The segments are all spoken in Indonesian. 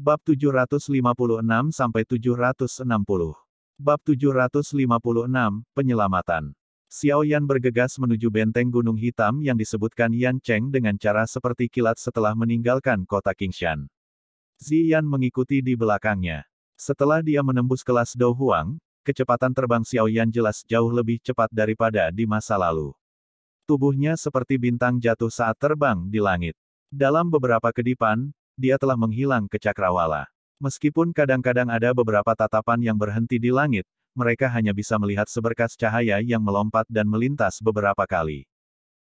Bab 756-760. Bab 756, Penyelamatan. Xiao Yan bergegas menuju benteng Gunung Hitam yang disebutkan Yan Cheng dengan cara seperti kilat setelah meninggalkan kota Qingshan. Ziyan mengikuti di belakangnya. Setelah dia menembus kelas Dou Huang, kecepatan terbang Xiao Yan jelas jauh lebih cepat daripada di masa lalu. Tubuhnya seperti bintang jatuh saat terbang di langit. Dalam beberapa kedipan, dia telah menghilang ke cakrawala. Meskipun kadang-kadang ada beberapa tatapan yang berhenti di langit, mereka hanya bisa melihat seberkas cahaya yang melompat dan melintas beberapa kali.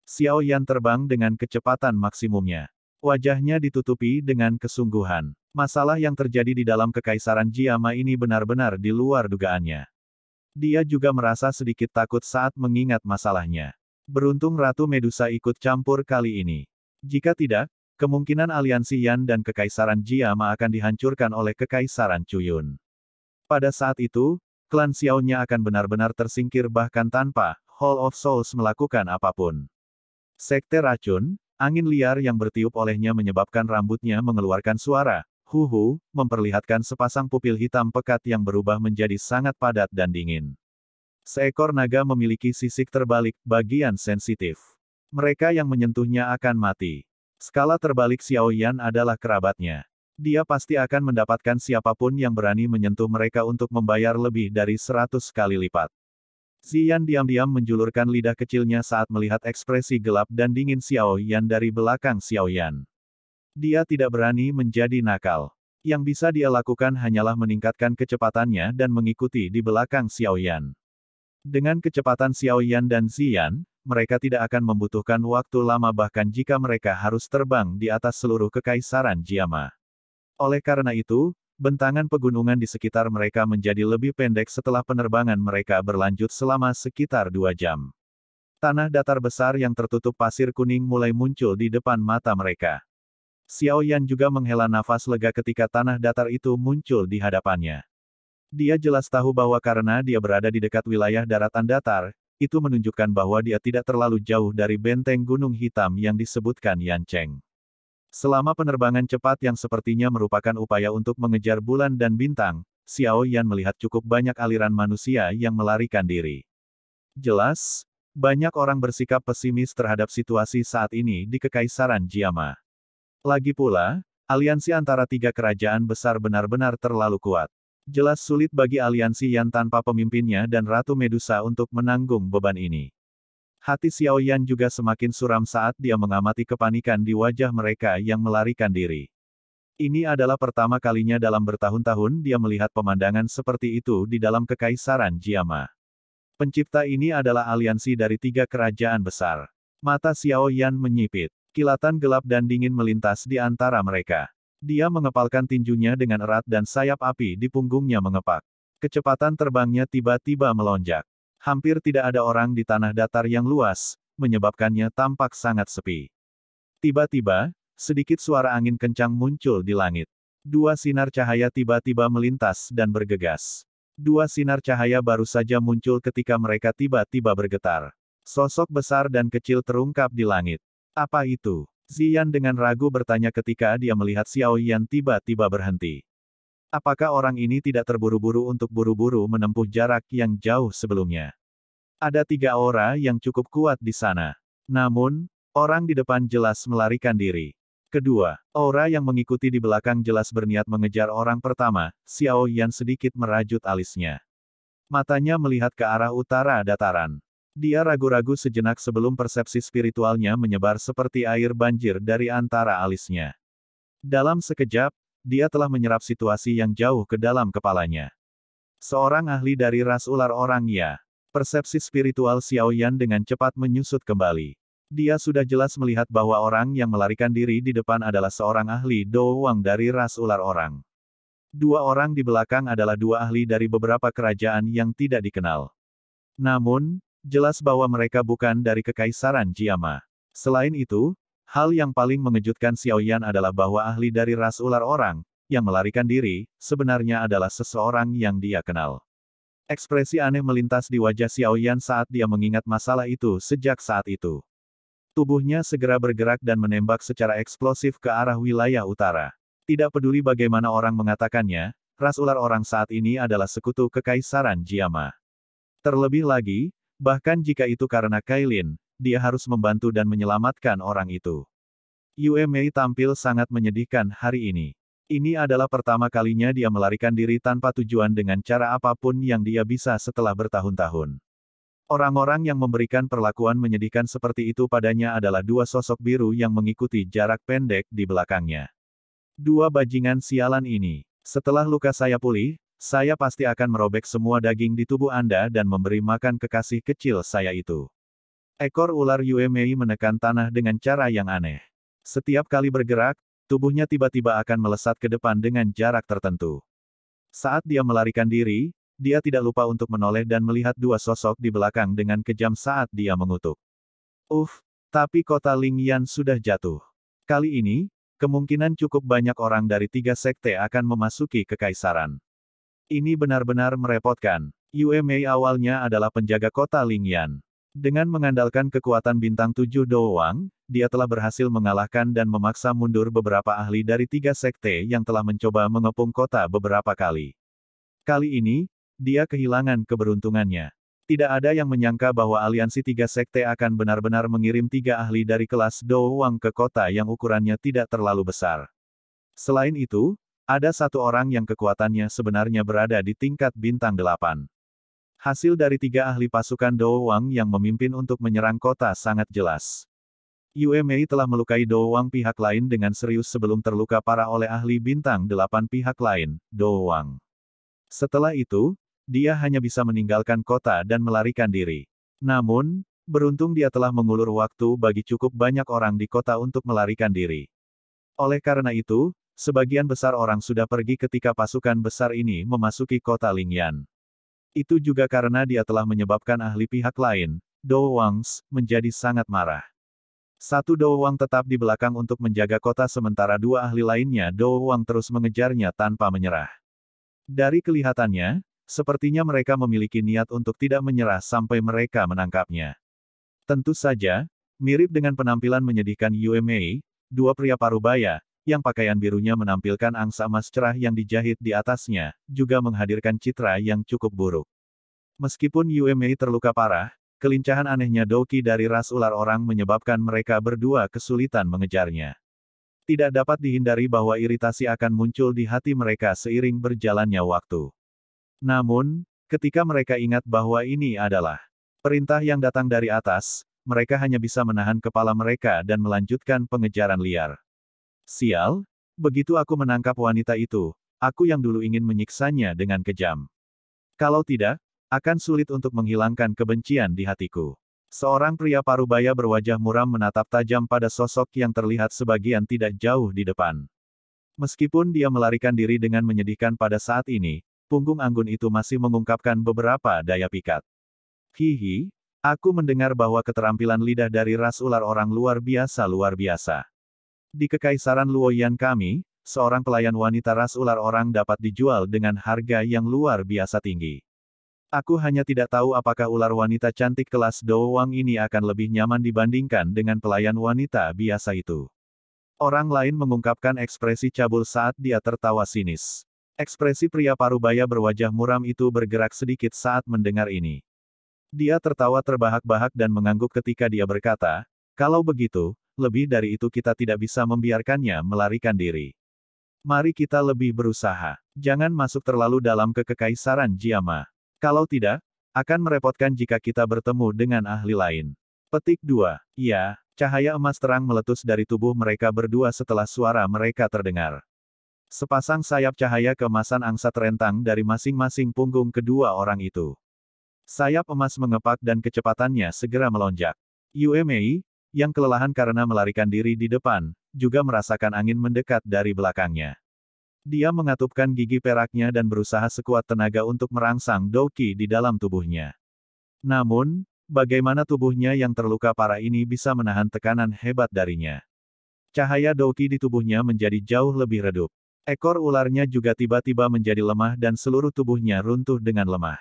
Xiao Yan terbang dengan kecepatan maksimumnya. Wajahnya ditutupi dengan kesungguhan. Masalah yang terjadi di dalam kekaisaran Jiama ini benar-benar di luar dugaannya. Dia juga merasa sedikit takut saat mengingat masalahnya. Beruntung Ratu Medusa ikut campur kali ini. Jika tidak, kemungkinan aliansi Yan dan kekaisaran Jiama akan dihancurkan oleh kekaisaran Cuyun. Pada saat itu, klan Xiao-nya akan benar-benar tersingkir bahkan tanpa Hall of Souls melakukan apapun. Sekte Racun, angin liar yang bertiup olehnya menyebabkan rambutnya mengeluarkan suara, huhu, memperlihatkan sepasang pupil hitam pekat yang berubah menjadi sangat padat dan dingin. Seekor naga memiliki sisik terbalik, bagian sensitif. Mereka yang menyentuhnya akan mati. Skala terbalik Xiao Yan adalah kerabatnya. Dia pasti akan mendapatkan siapapun yang berani menyentuh mereka untuk membayar lebih dari 100 kali lipat. Ziyan diam-diam menjulurkan lidah kecilnya saat melihat ekspresi gelap dan dingin Xiao Yan dari belakang Xiao Yan. Dia tidak berani menjadi nakal. Yang bisa dia lakukan hanyalah meningkatkan kecepatannya dan mengikuti di belakang Xiao Yan. Dengan kecepatan Xiao Yan dan Ziyan, mereka tidak akan membutuhkan waktu lama bahkan jika mereka harus terbang di atas seluruh kekaisaran Jiama. Oleh karena itu, bentangan pegunungan di sekitar mereka menjadi lebih pendek setelah penerbangan mereka berlanjut selama sekitar 2 jam. Tanah datar besar yang tertutup pasir kuning mulai muncul di depan mata mereka. Xiao Yan juga menghela nafas lega ketika tanah datar itu muncul di hadapannya. Dia jelas tahu bahwa karena dia berada di dekat wilayah daratan datar, itu menunjukkan bahwa dia tidak terlalu jauh dari benteng Gunung Hitam yang disebutkan Yan Cheng. Selama penerbangan cepat yang sepertinya merupakan upaya untuk mengejar bulan dan bintang, Xiao Yan melihat cukup banyak aliran manusia yang melarikan diri. Jelas, banyak orang bersikap pesimis terhadap situasi saat ini di Kekaisaran Jiama. Lagi pula, aliansi antara 3 kerajaan besar benar-benar terlalu kuat. Jelas sulit bagi aliansi Yan tanpa pemimpinnya dan Ratu Medusa untuk menanggung beban ini. Hati Xiao Yan juga semakin suram saat dia mengamati kepanikan di wajah mereka yang melarikan diri. Ini adalah pertama kalinya dalam bertahun-tahun dia melihat pemandangan seperti itu di dalam kekaisaran Jiama. Pencipta ini adalah aliansi dari 3 kerajaan besar. Mata Xiao Yan menyipit. Kilatan gelap dan dingin melintas di antara mereka. Dia mengepalkan tinjunya dengan erat dan sayap api di punggungnya mengepak. Kecepatan terbangnya tiba-tiba melonjak. Hampir tidak ada orang di tanah datar yang luas, menyebabkannya tampak sangat sepi. Tiba-tiba, sedikit suara angin kencang muncul di langit. 2 sinar cahaya tiba-tiba melintas dan bergegas. 2 sinar cahaya baru saja muncul ketika mereka tiba-tiba bergetar. Sosok besar dan kecil terungkap di langit. Apa itu? Ziyan dengan ragu bertanya ketika dia melihat Xiao Yan tiba-tiba berhenti. Apakah orang ini tidak terburu-buru untuk buru-buru menempuh jarak yang jauh sebelumnya? Ada 3 aura yang cukup kuat di sana. Namun, orang di depan jelas melarikan diri. Kedua, aura yang mengikuti di belakang jelas berniat mengejar orang pertama, Xiao Yan sedikit merajut alisnya. Matanya melihat ke arah utara dataran. Dia ragu-ragu sejenak sebelum persepsi spiritualnya menyebar seperti air banjir dari antara alisnya. Dalam sekejap, dia telah menyerap situasi yang jauh ke dalam kepalanya. Seorang ahli dari ras ular orang ya. Persepsi spiritual Xiao Yan dengan cepat menyusut kembali. Dia sudah jelas melihat bahwa orang yang melarikan diri di depan adalah seorang ahli Dou Huang dari ras ular orang. 2 orang di belakang adalah 2 ahli dari beberapa kerajaan yang tidak dikenal. Namun, jelas bahwa mereka bukan dari Kekaisaran Jiama. Selain itu, hal yang paling mengejutkan Xiao Yan adalah bahwa ahli dari ras ular orang, yang melarikan diri, sebenarnya adalah seseorang yang dia kenal. Ekspresi aneh melintas di wajah Xiao Yan saat dia mengingat masalah itu sejak saat itu. Tubuhnya segera bergerak dan menembak secara eksplosif ke arah wilayah utara. Tidak peduli bagaimana orang mengatakannya, ras ular orang saat ini adalah sekutu kekaisaran Jiama. Terlebih lagi, bahkan jika itu karena Kailin, dia harus membantu dan menyelamatkan orang itu. Yue Mei tampil sangat menyedihkan hari ini. Ini adalah pertama kalinya dia melarikan diri tanpa tujuan dengan cara apapun yang dia bisa setelah bertahun-tahun. Orang-orang yang memberikan perlakuan menyedihkan seperti itu padanya adalah dua sosok biru yang mengikuti jarak pendek di belakangnya. Dua bajingan sialan ini. Setelah luka saya pulih, saya pasti akan merobek semua daging di tubuh Anda dan memberi makan kekasih kecil saya itu. Ekor ular Yue Mei menekan tanah dengan cara yang aneh. Setiap kali bergerak, tubuhnya tiba-tiba akan melesat ke depan dengan jarak tertentu. Saat dia melarikan diri, dia tidak lupa untuk menoleh dan melihat dua sosok di belakang dengan kejam saat dia mengutuk. Tapi kota Lingyan sudah jatuh. Kali ini, kemungkinan cukup banyak orang dari tiga sekte akan memasuki kekaisaran. Ini benar-benar merepotkan. Yue Mei awalnya adalah penjaga kota Lingyan. Dengan mengandalkan kekuatan bintang 7 doang, dia telah berhasil mengalahkan dan memaksa mundur beberapa ahli dari tiga sekte yang telah mencoba mengepung kota beberapa kali. Kali ini, dia kehilangan keberuntungannya. Tidak ada yang menyangka bahwa aliansi tiga sekte akan benar-benar mengirim tiga ahli dari kelas doang ke kota yang ukurannya tidak terlalu besar. Selain itu, ada satu orang yang kekuatannya sebenarnya berada di tingkat bintang 8. Hasil dari tiga ahli pasukan Do Wang yang memimpin untuk menyerang kota sangat jelas. Yue Mei telah melukai Do Wang pihak lain dengan serius sebelum terluka parah oleh ahli bintang 8 pihak lain, Do Wang. Setelah itu, dia hanya bisa meninggalkan kota dan melarikan diri. Namun, beruntung dia telah mengulur waktu bagi cukup banyak orang di kota untuk melarikan diri. Oleh karena itu, sebagian besar orang sudah pergi ketika pasukan besar ini memasuki kota Lingyan. Itu juga karena dia telah menyebabkan ahli pihak lain, Do Wangs, menjadi sangat marah. Satu Do Wang tetap di belakang untuk menjaga kota sementara dua ahli lainnya Do Wang terus mengejarnya tanpa menyerah. Dari kelihatannya, sepertinya mereka memiliki niat untuk tidak menyerah sampai mereka menangkapnya. Tentu saja, mirip dengan penampilan menyedihkan Yue Mei, dua pria parubaya, yang pakaian birunya menampilkan angsa emas cerah yang dijahit di atasnya, juga menghadirkan citra yang cukup buruk. Meskipun Yue Mei terluka parah, kelincahan anehnya Doki dari ras ular orang menyebabkan mereka berdua kesulitan mengejarnya. Tidak dapat dihindari bahwa iritasi akan muncul di hati mereka seiring berjalannya waktu. Namun, ketika mereka ingat bahwa ini adalah perintah yang datang dari atas, mereka hanya bisa menahan kepala mereka dan melanjutkan pengejaran liar. Sial, begitu aku menangkap wanita itu, aku yang dulu ingin menyiksanya dengan kejam. Kalau tidak, akan sulit untuk menghilangkan kebencian di hatiku. Seorang pria parubaya berwajah muram menatap tajam pada sosok yang terlihat sebagian tidak jauh di depan. Meskipun dia melarikan diri dengan menyedihkan pada saat ini, punggung anggun itu masih mengungkapkan beberapa daya pikat. Hihi, aku mendengar bahwa keterampilan lidah dari ras ular orang luar biasa. Di Kekaisaran Luoyan kami, seorang pelayan wanita ras ular orang dapat dijual dengan harga yang luar biasa tinggi. Aku hanya tidak tahu apakah ular wanita cantik kelas Do Wang ini akan lebih nyaman dibandingkan dengan pelayan wanita biasa itu. Orang lain mengungkapkan ekspresi cabul saat dia tertawa sinis. Ekspresi pria parubaya berwajah muram itu bergerak sedikit saat mendengar ini. Dia tertawa terbahak-bahak dan mengangguk ketika dia berkata, "Kalau begitu, lebih dari itu kita tidak bisa membiarkannya melarikan diri. Mari kita lebih berusaha. Jangan masuk terlalu dalam ke Kekaisaran Jiama. Kalau tidak, akan merepotkan jika kita bertemu dengan ahli lain." Petik 2. Ya, cahaya emas terang meletus dari tubuh mereka berdua setelah suara mereka terdengar. Sepasang sayap cahaya keemasan angsa terentang dari masing-masing punggung kedua orang itu. Sayap emas mengepak dan kecepatannya segera melonjak. Yue Mei, yang kelelahan karena melarikan diri di depan, juga merasakan angin mendekat dari belakangnya. Dia mengatupkan gigi peraknya dan berusaha sekuat tenaga untuk merangsang Doki di dalam tubuhnya. Namun, bagaimana tubuhnya yang terluka parah ini bisa menahan tekanan hebat darinya? Cahaya Doki di tubuhnya menjadi jauh lebih redup. Ekor ularnya juga tiba-tiba menjadi lemah dan seluruh tubuhnya runtuh dengan lemah.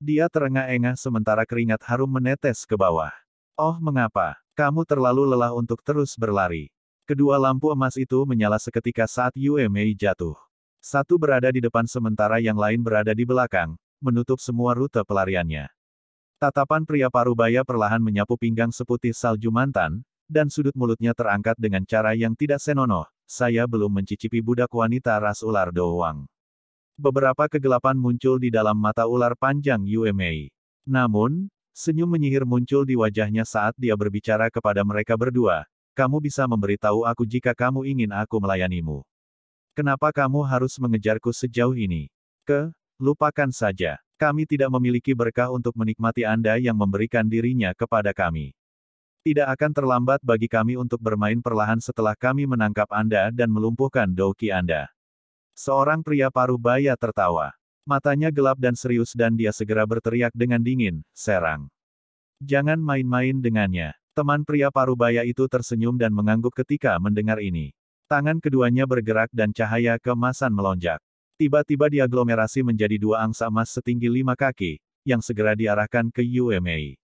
Dia terengah-engah sementara keringat harum menetes ke bawah. Oh, mengapa? Kamu terlalu lelah untuk terus berlari. Kedua lampu emas itu menyala seketika saat Yue Mei jatuh. Satu berada di depan sementara yang lain berada di belakang, menutup semua rute pelariannya. Tatapan pria parubaya perlahan menyapu pinggang seputih salju mantan, dan sudut mulutnya terangkat dengan cara yang tidak senonoh. Saya belum mencicipi budak wanita ras ular doang. Beberapa kegelapan muncul di dalam mata ular panjang Yue Mei. Namun, senyum menyihir muncul di wajahnya saat dia berbicara kepada mereka berdua. Kamu bisa memberitahu aku jika kamu ingin aku melayanimu. Kenapa kamu harus mengejarku sejauh ini? Lupakan saja. Kami tidak memiliki berkah untuk menikmati Anda yang memberikan dirinya kepada kami. Tidak akan terlambat bagi kami untuk bermain perlahan setelah kami menangkap Anda dan melumpuhkan doki Anda. Seorang pria parubaya tertawa. Matanya gelap dan serius dan dia segera berteriak dengan dingin, serang. Jangan main-main dengannya. Teman pria parubaya itu tersenyum dan mengangguk ketika mendengar ini. Tangan keduanya bergerak dan cahaya keemasan melonjak. Tiba-tiba diaglomerasi menjadi dua angsa emas setinggi 5 kaki, yang segera diarahkan ke Yue Mei.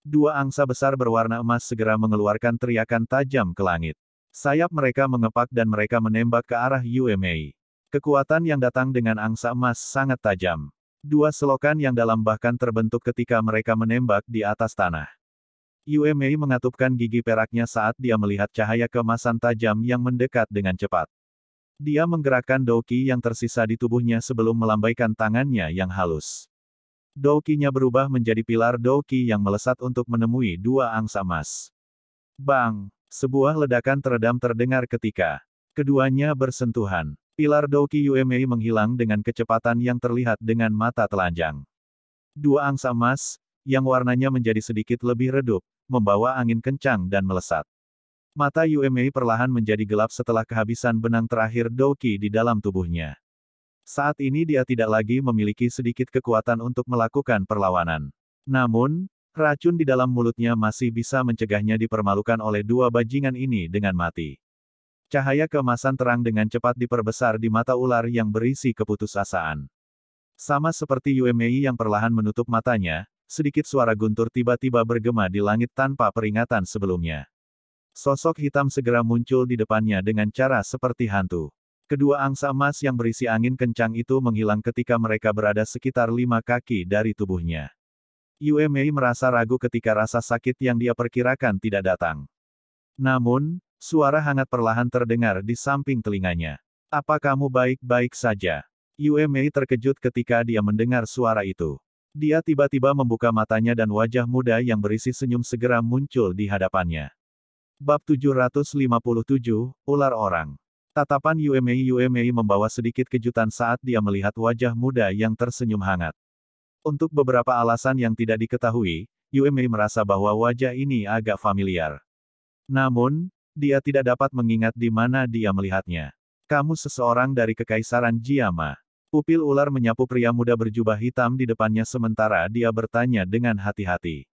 Dua angsa besar berwarna emas segera mengeluarkan teriakan tajam ke langit. Sayap mereka mengepak dan mereka menembak ke arah Yue Mei. Kekuatan yang datang dengan angsa emas sangat tajam. Dua selokan yang dalam bahkan terbentuk ketika mereka menembak di atas tanah. Yue Mei mengatupkan gigi peraknya saat dia melihat cahaya kemasan tajam yang mendekat dengan cepat. Dia menggerakkan doki yang tersisa di tubuhnya sebelum melambaikan tangannya yang halus. Dokinya berubah menjadi pilar doki yang melesat untuk menemui dua angsa emas. Bang! Sebuah ledakan teredam terdengar ketika keduanya bersentuhan. Pilar doki Yue Mei menghilang dengan kecepatan yang terlihat dengan mata telanjang. Dua angsa emas, yang warnanya menjadi sedikit lebih redup, membawa angin kencang dan melesat. Mata Yue Mei perlahan menjadi gelap setelah kehabisan benang terakhir doki di dalam tubuhnya. Saat ini dia tidak lagi memiliki sedikit kekuatan untuk melakukan perlawanan. Namun, racun di dalam mulutnya masih bisa mencegahnya dipermalukan oleh dua bajingan ini dengan mati. Cahaya keemasan terang dengan cepat diperbesar di mata ular yang berisi keputusasaan. Sama seperti Yue Mei yang perlahan menutup matanya, sedikit suara guntur tiba-tiba bergema di langit tanpa peringatan sebelumnya. Sosok hitam segera muncul di depannya dengan cara seperti hantu. Kedua angsa emas yang berisi angin kencang itu menghilang ketika mereka berada sekitar 5 kaki dari tubuhnya. Yue Mei merasa ragu ketika rasa sakit yang dia perkirakan tidak datang. Namun, suara hangat perlahan terdengar di samping telinganya. Apa kamu baik-baik saja? Yue Mei terkejut ketika dia mendengar suara itu. Dia tiba-tiba membuka matanya dan wajah muda yang berisi senyum segera muncul di hadapannya. Bab 757, Ular Orang. Tatapan Yue Mei membawa sedikit kejutan saat dia melihat wajah muda yang tersenyum hangat. Untuk beberapa alasan yang tidak diketahui, Yue Mei merasa bahwa wajah ini agak familiar. Namun, dia tidak dapat mengingat di mana dia melihatnya. Kamu seseorang dari Kekaisaran Jiama. Pupil ular menyapu pria muda berjubah hitam di depannya sementara dia bertanya dengan hati-hati.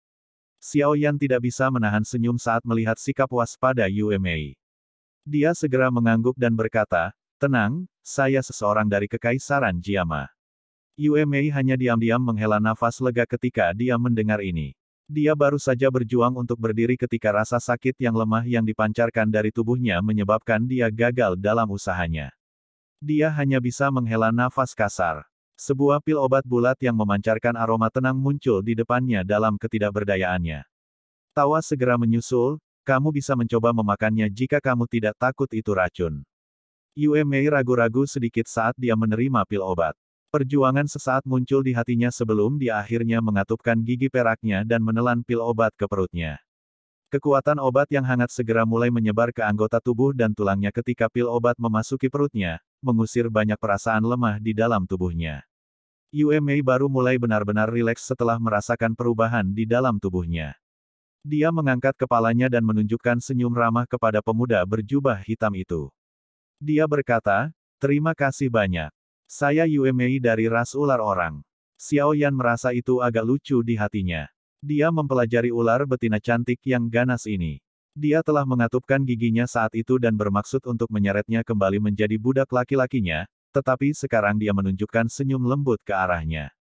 Xiaoyan tidak bisa menahan senyum saat melihat sikap waspada Yue Mei. Dia segera mengangguk dan berkata, tenang, saya seseorang dari Kekaisaran Jiama. Yue Mei hanya diam-diam menghela nafas lega ketika dia mendengar ini. Dia baru saja berjuang untuk berdiri ketika rasa sakit yang lemah yang dipancarkan dari tubuhnya menyebabkan dia gagal dalam usahanya. Dia hanya bisa menghela nafas kasar. Sebuah pil obat bulat yang memancarkan aroma tenang muncul di depannya dalam ketidakberdayaannya. Tawa segera menyusul. Kamu bisa mencoba memakannya jika kamu tidak takut itu racun. Yue Mei ragu-ragu sedikit saat dia menerima pil obat. Perjuangan sesaat muncul di hatinya sebelum dia akhirnya mengatupkan gigi peraknya dan menelan pil obat ke perutnya. Kekuatan obat yang hangat segera mulai menyebar ke anggota tubuh dan tulangnya ketika pil obat memasuki perutnya, mengusir banyak perasaan lemah di dalam tubuhnya. Yue Mei baru mulai benar-benar rileks setelah merasakan perubahan di dalam tubuhnya. Dia mengangkat kepalanya dan menunjukkan senyum ramah kepada pemuda berjubah hitam itu. Dia berkata, terima kasih banyak. Saya Yue Mei dari ras ular orang. Xiaoyan merasa itu agak lucu di hatinya. Dia mempelajari ular betina cantik yang ganas ini. Dia telah mengatupkan giginya saat itu dan bermaksud untuk menyeretnya kembali menjadi budak laki-lakinya, tetapi sekarang dia menunjukkan senyum lembut ke arahnya.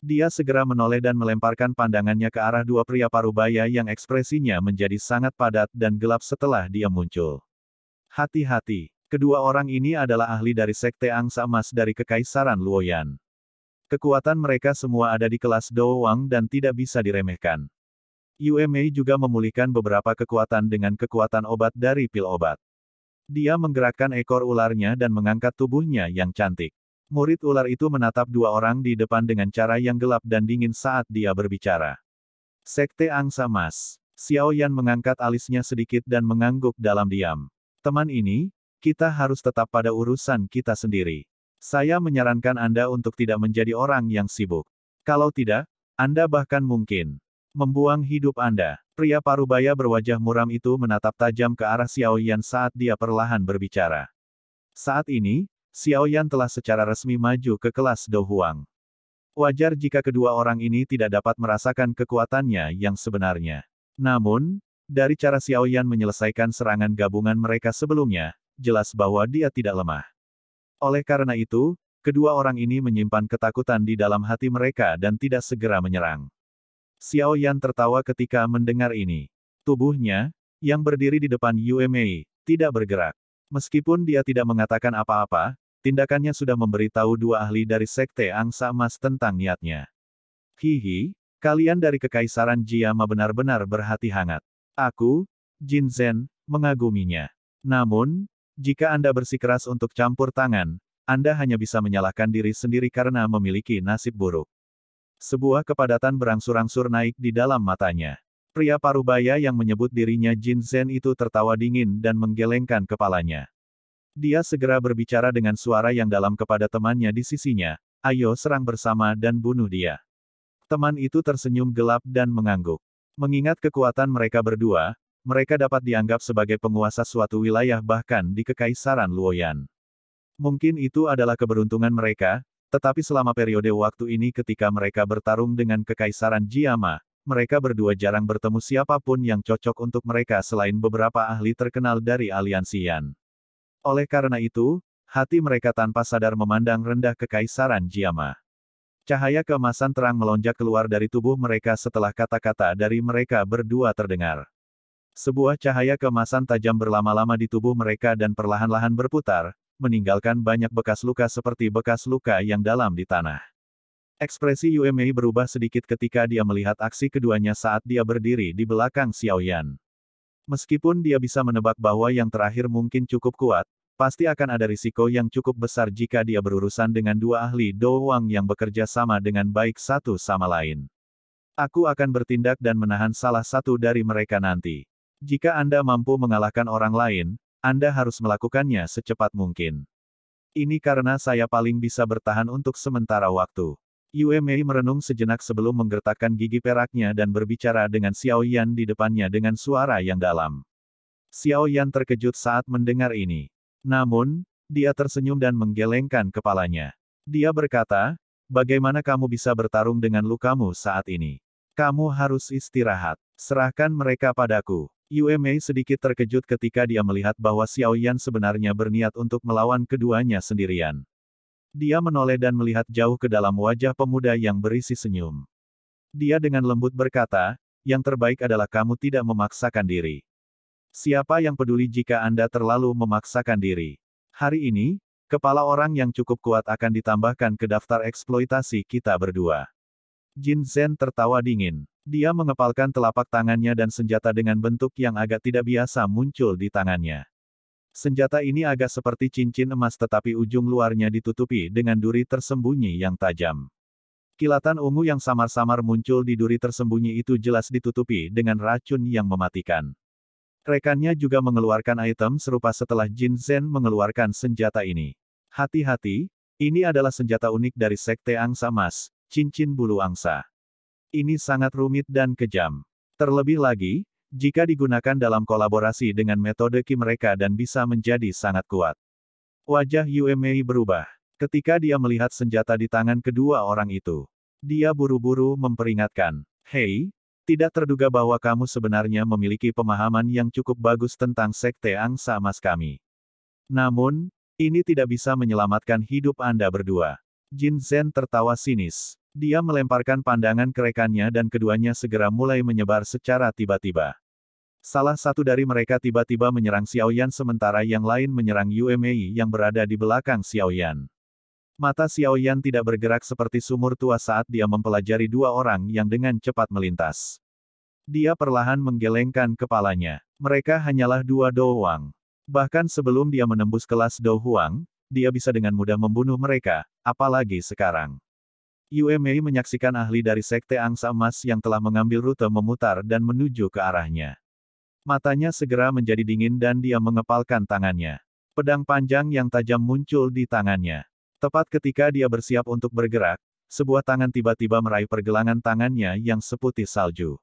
Dia segera menoleh dan melemparkan pandangannya ke arah dua pria parubaya yang ekspresinya menjadi sangat padat dan gelap setelah dia muncul. Hati-hati, kedua orang ini adalah ahli dari Sekte Angsa Emas dari Kekaisaran Luoyan. Kekuatan mereka semua ada di kelas Dou Wang dan tidak bisa diremehkan. Yue Mei juga memulihkan beberapa kekuatan dengan kekuatan obat dari pil obat. Dia menggerakkan ekor ularnya dan mengangkat tubuhnya yang cantik. Murid ular itu menatap dua orang di depan dengan cara yang gelap dan dingin saat dia berbicara. Sekte Angsa Emas. Xiao Yan mengangkat alisnya sedikit dan mengangguk dalam diam. Teman ini, kita harus tetap pada urusan kita sendiri. Saya menyarankan Anda untuk tidak menjadi orang yang sibuk. Kalau tidak, Anda bahkan mungkin membuang hidup Anda. Pria parubaya berwajah muram itu menatap tajam ke arah Xiao Yan saat dia perlahan berbicara. Saat ini, Xiao Yan telah secara resmi maju ke kelas Dou Huang. Wajar jika kedua orang ini tidak dapat merasakan kekuatannya yang sebenarnya. Namun, dari cara Xiao Yan menyelesaikan serangan gabungan mereka sebelumnya, jelas bahwa dia tidak lemah. Oleh karena itu, kedua orang ini menyimpan ketakutan di dalam hati mereka dan tidak segera menyerang. Xiao Yan tertawa ketika mendengar ini. Tubuhnya, yang berdiri di depan Yue Mei, tidak bergerak. Meskipun dia tidak mengatakan apa-apa, tindakannya sudah memberitahu dua ahli dari Sekte Angsa Emas tentang niatnya. Hihi. Kalian dari Kekaisaran Jiama benar-benar berhati hangat. Aku, Jin Zhen, mengaguminya. Namun, jika Anda bersikeras untuk campur tangan, Anda hanya bisa menyalahkan diri sendiri karena memiliki nasib buruk. Sebuah kepadatan berangsur-angsur naik di dalam matanya. Pria parubaya yang menyebut dirinya Jin Zhen itu tertawa dingin dan menggelengkan kepalanya. Dia segera berbicara dengan suara yang dalam kepada temannya di sisinya, "Ayo serang bersama dan bunuh dia." Teman itu tersenyum gelap dan mengangguk. Mengingat kekuatan mereka berdua, mereka dapat dianggap sebagai penguasa suatu wilayah bahkan di Kekaisaran Luoyan. Mungkin itu adalah keberuntungan mereka, tetapi selama periode waktu ini ketika mereka bertarung dengan Kekaisaran Jiama, mereka berdua jarang bertemu siapapun yang cocok untuk mereka selain beberapa ahli terkenal dari Aliansi Yan. Oleh karena itu, hati mereka tanpa sadar memandang rendah Kekaisaran Jiama. Cahaya keemasan terang melonjak keluar dari tubuh mereka setelah kata-kata dari mereka berdua terdengar. Sebuah cahaya keemasan tajam berlama-lama di tubuh mereka dan perlahan-lahan berputar, meninggalkan banyak bekas luka seperti bekas luka yang dalam di tanah. Ekspresi Yue Mei berubah sedikit ketika dia melihat aksi keduanya saat dia berdiri di belakang Xiao Yan. Meskipun dia bisa menebak bahwa yang terakhir mungkin cukup kuat, pasti akan ada risiko yang cukup besar jika dia berurusan dengan dua ahli Dou Wang yang bekerja sama dengan baik satu sama lain. Aku akan bertindak dan menahan salah satu dari mereka nanti. Jika Anda mampu mengalahkan orang lain, Anda harus melakukannya secepat mungkin. Ini karena saya paling bisa bertahan untuk sementara waktu. Yue Mei merenung sejenak sebelum menggertakkan gigi peraknya dan berbicara dengan Xiao Yan di depannya dengan suara yang dalam. Xiao Yan terkejut saat mendengar ini. Namun, dia tersenyum dan menggelengkan kepalanya. Dia berkata, "Bagaimana kamu bisa bertarung dengan lukamu saat ini? Kamu harus istirahat. Serahkan mereka padaku." Yue Mei sedikit terkejut ketika dia melihat bahwa Xiao Yan sebenarnya berniat untuk melawan keduanya sendirian. Dia menoleh dan melihat jauh ke dalam wajah pemuda yang berisi senyum. Dia dengan lembut berkata, "Yang terbaik adalah kamu tidak memaksakan diri. Siapa yang peduli jika Anda terlalu memaksakan diri? Hari ini, kepala orang yang cukup kuat akan ditambahkan ke daftar eksploitasi kita berdua." Jin Zhen tertawa dingin. Dia mengepalkan telapak tangannya dan senjata dengan bentuk yang agak tidak biasa muncul di tangannya. Senjata ini agak seperti cincin emas tetapi ujung luarnya ditutupi dengan duri tersembunyi yang tajam. Kilatan ungu yang samar-samar muncul di duri tersembunyi itu jelas ditutupi dengan racun yang mematikan. Rekannya juga mengeluarkan item serupa setelah Jin Zhen mengeluarkan senjata ini. "Hati-hati, ini adalah senjata unik dari Sekte Angsa Emas, cincin bulu angsa. Ini sangat rumit dan kejam. Terlebih lagi, jika digunakan dalam kolaborasi dengan metode Qi mereka dan bisa menjadi sangat kuat." Wajah Yue Mei berubah ketika dia melihat senjata di tangan kedua orang itu. Dia buru-buru memperingatkan, "Hei, tidak terduga bahwa kamu sebenarnya memiliki pemahaman yang cukup bagus tentang Sekte Angsa Emas kami. Namun, ini tidak bisa menyelamatkan hidup Anda berdua." Jin Zhen tertawa sinis. Dia melemparkan pandangan ke rekannya dan keduanya segera mulai menyebar secara tiba-tiba. Salah satu dari mereka tiba-tiba menyerang Xiaoyan sementara yang lain menyerang Yue Mei yang berada di belakang Xiaoyan. Mata Xiaoyan tidak bergerak seperti sumur tua saat dia mempelajari dua orang yang dengan cepat melintas. Dia perlahan menggelengkan kepalanya. Mereka hanyalah dua Douwang. Bahkan sebelum dia menembus kelas Douwang, dia bisa dengan mudah membunuh mereka, apalagi sekarang. Yue Mei menyaksikan ahli dari Sekte Angsa Emas yang telah mengambil rute memutar dan menuju ke arahnya. Matanya segera menjadi dingin dan dia mengepalkan tangannya. Pedang panjang yang tajam muncul di tangannya. Tepat ketika dia bersiap untuk bergerak, sebuah tangan tiba-tiba meraih pergelangan tangannya yang seputih salju.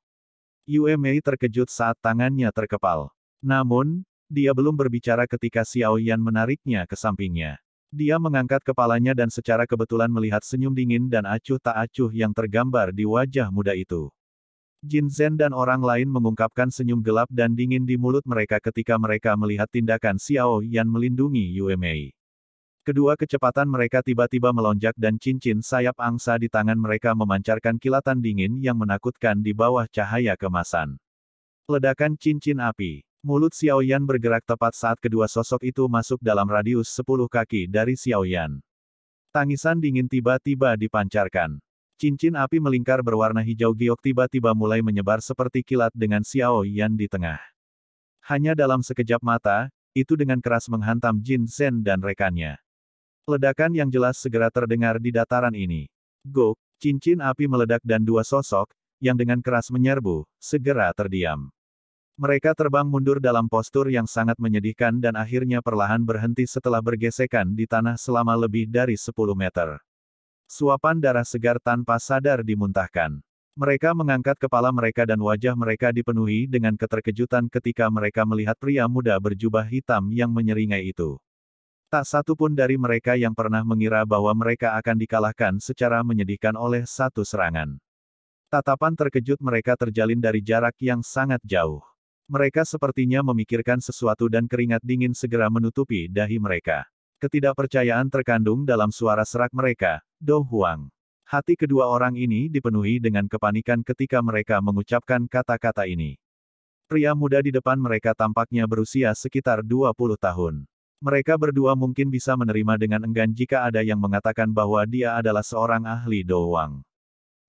Yue Mei terkejut saat tangannya terkepal. Namun, dia belum berbicara ketika Xiaoyan menariknya ke sampingnya. Dia mengangkat kepalanya dan secara kebetulan melihat senyum dingin dan acuh tak acuh yang tergambar di wajah muda itu. Jin Zhen dan orang lain mengungkapkan senyum gelap dan dingin di mulut mereka ketika mereka melihat tindakan Xiaoyan melindungi Yue Mei. Kedua kecepatan mereka tiba-tiba melonjak dan cincin sayap angsa di tangan mereka memancarkan kilatan dingin yang menakutkan di bawah cahaya kemasan. Ledakan cincin api. Mulut Xiaoyan bergerak tepat saat kedua sosok itu masuk dalam radius 10 kaki dari Xiaoyan. Tangisan dingin tiba-tiba dipancarkan. Cincin api melingkar berwarna hijau giok tiba-tiba mulai menyebar seperti kilat dengan Xiaoyan di tengah. Hanya dalam sekejap mata, itu dengan keras menghantam Jin Zhen dan rekannya. Ledakan yang jelas segera terdengar di dataran ini. Gok, cincin api meledak dan dua sosok, yang dengan keras menyerbu, segera terdiam. Mereka terbang mundur dalam postur yang sangat menyedihkan dan akhirnya perlahan berhenti setelah bergesekan di tanah selama lebih dari 10 meter. Suapan darah segar tanpa sadar dimuntahkan. Mereka mengangkat kepala mereka dan wajah mereka dipenuhi dengan keterkejutan ketika mereka melihat pria muda berjubah hitam yang menyeringai itu. Tak satu pun dari mereka yang pernah mengira bahwa mereka akan dikalahkan secara menyedihkan oleh satu serangan. Tatapan terkejut mereka terjalin dari jarak yang sangat jauh. Mereka sepertinya memikirkan sesuatu dan keringat dingin segera menutupi dahi mereka. Ketidakpercayaan terkandung dalam suara serak mereka, Douwang. Hati kedua orang ini dipenuhi dengan kepanikan ketika mereka mengucapkan kata-kata ini. Pria muda di depan mereka tampaknya berusia sekitar 20 tahun. Mereka berdua mungkin bisa menerima dengan enggan jika ada yang mengatakan bahwa dia adalah seorang ahli Douwang.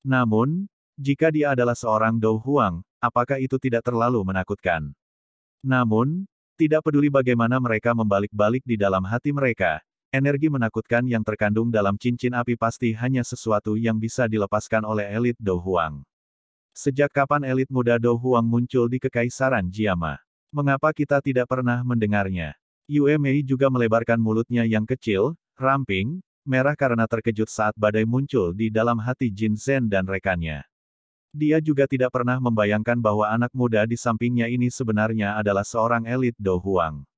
Namun, jika dia adalah seorang Douwang, apakah itu tidak terlalu menakutkan? Namun, tidak peduli bagaimana mereka membalik-balik di dalam hati mereka, energi menakutkan yang terkandung dalam cincin api pasti hanya sesuatu yang bisa dilepaskan oleh elit Douwang. Sejak kapan elit muda Douwang muncul di Kekaisaran Jiama? Mengapa kita tidak pernah mendengarnya? Yue Mei juga melebarkan mulutnya yang kecil, ramping, merah karena terkejut saat badai muncul di dalam hati Jin Zhen dan rekannya. Dia juga tidak pernah membayangkan bahwa anak muda di sampingnya ini sebenarnya adalah seorang elit Douwang.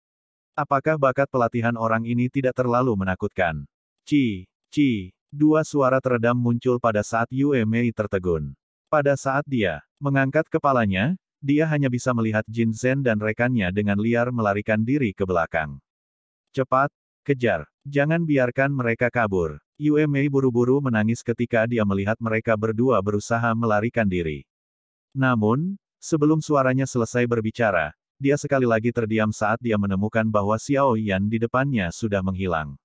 Apakah bakat pelatihan orang ini tidak terlalu menakutkan? Ci. Dua suara teredam muncul pada saat Yue Mei tertegun. Pada saat dia mengangkat kepalanya, dia hanya bisa melihat Jin Zhen dan rekannya dengan liar melarikan diri ke belakang. Cepat, kejar. Jangan biarkan mereka kabur. Yue Mei buru-buru menangis ketika dia melihat mereka berdua berusaha melarikan diri. Namun, sebelum suaranya selesai berbicara, dia sekali lagi terdiam saat dia menemukan bahwa Xiaoyan di depannya sudah menghilang.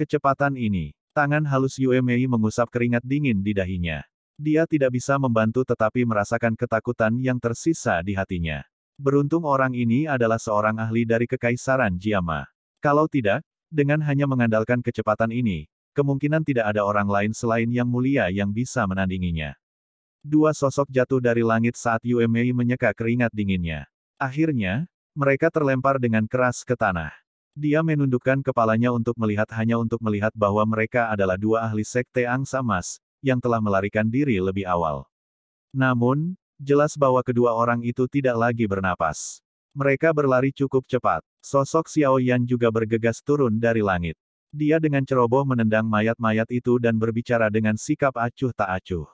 Kecepatan ini, tangan halus Yue Mei mengusap keringat dingin di dahinya. Dia tidak bisa membantu tetapi merasakan ketakutan yang tersisa di hatinya. Beruntung orang ini adalah seorang ahli dari Kekaisaran Jiama. Kalau tidak, dengan hanya mengandalkan kecepatan ini, kemungkinan tidak ada orang lain selain Yang Mulia yang bisa menandinginya. Dua sosok jatuh dari langit saat Yue Mei menyeka keringat dinginnya. Akhirnya, mereka terlempar dengan keras ke tanah. Dia menundukkan kepalanya untuk melihat hanya untuk melihat bahwa mereka adalah dua ahli Sekte Angsa Emas, yang telah melarikan diri lebih awal. Namun, jelas bahwa kedua orang itu tidak lagi bernapas. Mereka berlari cukup cepat. Sosok Xiaoyan juga bergegas turun dari langit. Dia dengan ceroboh menendang mayat-mayat itu dan berbicara dengan sikap acuh tak acuh.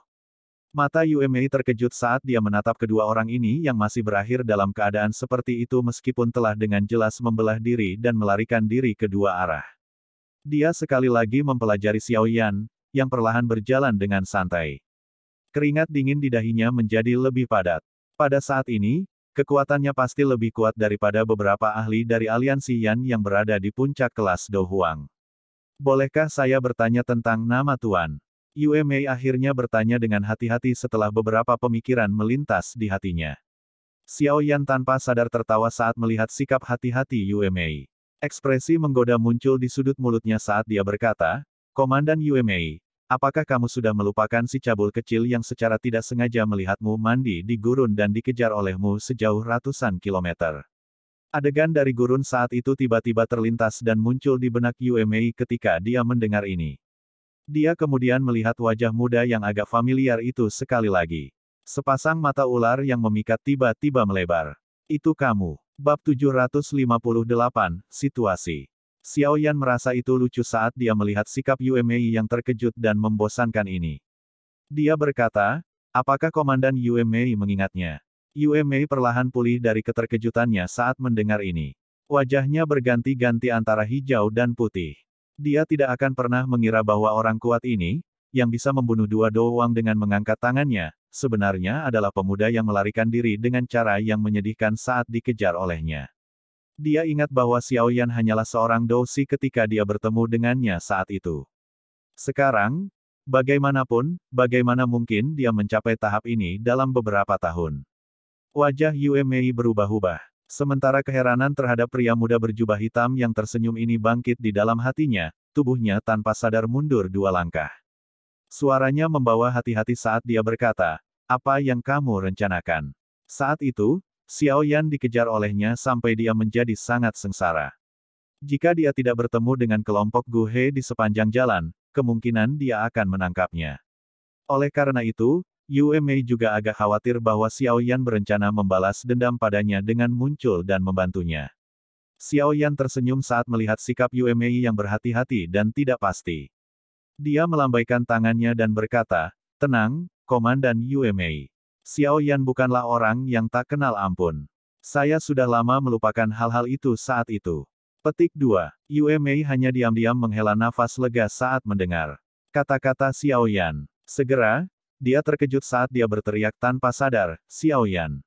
Mata Yue Mei terkejut saat dia menatap kedua orang ini yang masih berakhir dalam keadaan seperti itu meskipun telah dengan jelas membelah diri dan melarikan diri ke dua arah. Dia sekali lagi mempelajari Xiaoyan, yang perlahan berjalan dengan santai. Keringat dingin di dahinya menjadi lebih padat. Pada saat ini, Kekuatannya pasti lebih kuat daripada beberapa ahli dari aliansi Yan yang berada di puncak kelas Dohuang. Bolehkah saya bertanya tentang nama Tuan? Yue Mei akhirnya bertanya dengan hati-hati setelah beberapa pemikiran melintas di hatinya. Xiao Yan tanpa sadar tertawa saat melihat sikap hati-hati Yue Mei. Ekspresi menggoda muncul di sudut mulutnya saat dia berkata, Komandan Yue Mei, apakah kamu sudah melupakan si cabul kecil yang secara tidak sengaja melihatmu mandi di gurun dan dikejar olehmu sejauh ratusan kilometer? Adegan dari gurun saat itu tiba-tiba terlintas dan muncul di benak Yue Mei ketika dia mendengar ini. Dia kemudian melihat wajah muda yang agak familiar itu sekali lagi. Sepasang mata ular yang memikat tiba-tiba melebar. Itu kamu. Bab 758, Situasi. Xiao Yan merasa itu lucu saat dia melihat sikap Yue Mei yang terkejut dan membosankan ini. Dia berkata, apakah Komandan Yue Mei mengingatnya? Yue Mei perlahan pulih dari keterkejutannya saat mendengar ini. Wajahnya berganti-ganti antara hijau dan putih. Dia tidak akan pernah mengira bahwa orang kuat ini, yang bisa membunuh dua doang dengan mengangkat tangannya, sebenarnya adalah pemuda yang melarikan diri dengan cara yang menyedihkan saat dikejar olehnya. Dia ingat bahwa Xiao Yan hanyalah seorang dousi ketika dia bertemu dengannya saat itu. Sekarang, bagaimana mungkin dia mencapai tahap ini dalam beberapa tahun. Wajah Yue Mei berubah-ubah. Sementara keheranan terhadap pria muda berjubah hitam yang tersenyum ini bangkit di dalam hatinya, tubuhnya tanpa sadar mundur dua langkah. Suaranya membawa hati-hati saat dia berkata, apa yang kamu rencanakan? Saat itu, Xiao Yan dikejar olehnya sampai dia menjadi sangat sengsara. Jika dia tidak bertemu dengan kelompok Gu He di sepanjang jalan, kemungkinan dia akan menangkapnya. Oleh karena itu, Yue Mei juga agak khawatir bahwa Xiao Yan berencana membalas dendam padanya dengan muncul dan membantunya. Xiao Yan tersenyum saat melihat sikap Yue Mei yang berhati-hati dan tidak pasti. Dia melambaikan tangannya dan berkata, tenang, Komandan Yue Mei. Xiao Yan bukanlah orang yang tak kenal ampun. Saya sudah lama melupakan hal-hal itu saat itu. Petik 2. Yue Mei hanya diam-diam menghela nafas lega saat mendengar kata-kata Xiao Yan. Segera, dia terkejut saat dia berteriak tanpa sadar, Xiao Yan.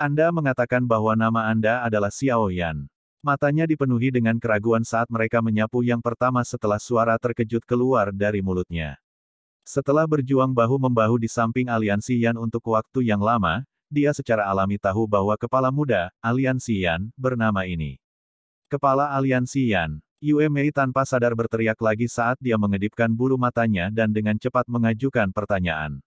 Anda mengatakan bahwa nama Anda adalah Xiao Yan. Matanya dipenuhi dengan keraguan saat mereka menyapu yang pertama setelah suara terkejut keluar dari mulutnya. Setelah berjuang bahu-membahu di samping aliansi Yan untuk waktu yang lama, dia secara alami tahu bahwa kepala muda, aliansi Yan, bernama ini. Kepala aliansi Yan, Yue Mei tanpa sadar berteriak lagi saat dia mengedipkan bulu matanya dan dengan cepat mengajukan pertanyaan.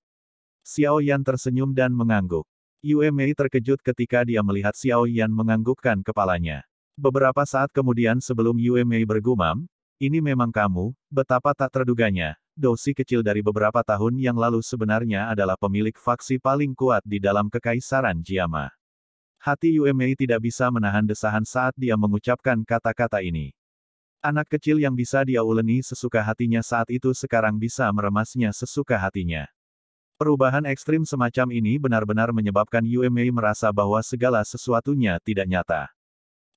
Xiao Yan tersenyum dan mengangguk. Yue Mei terkejut ketika dia melihat Xiao Yan menganggukkan kepalanya. Beberapa saat kemudian sebelum Yue Mei bergumam, ini memang kamu, betapa tak terduganya. Dousi kecil dari beberapa tahun yang lalu sebenarnya adalah pemilik faksi paling kuat di dalam Kekaisaran Jiama. Hati Yue Mei tidak bisa menahan desahan saat dia mengucapkan kata-kata ini. Anak kecil yang bisa dia uleni sesuka hatinya saat itu sekarang bisa meremasnya sesuka hatinya. Perubahan ekstrim semacam ini benar-benar menyebabkan Yue Mei merasa bahwa segala sesuatunya tidak nyata.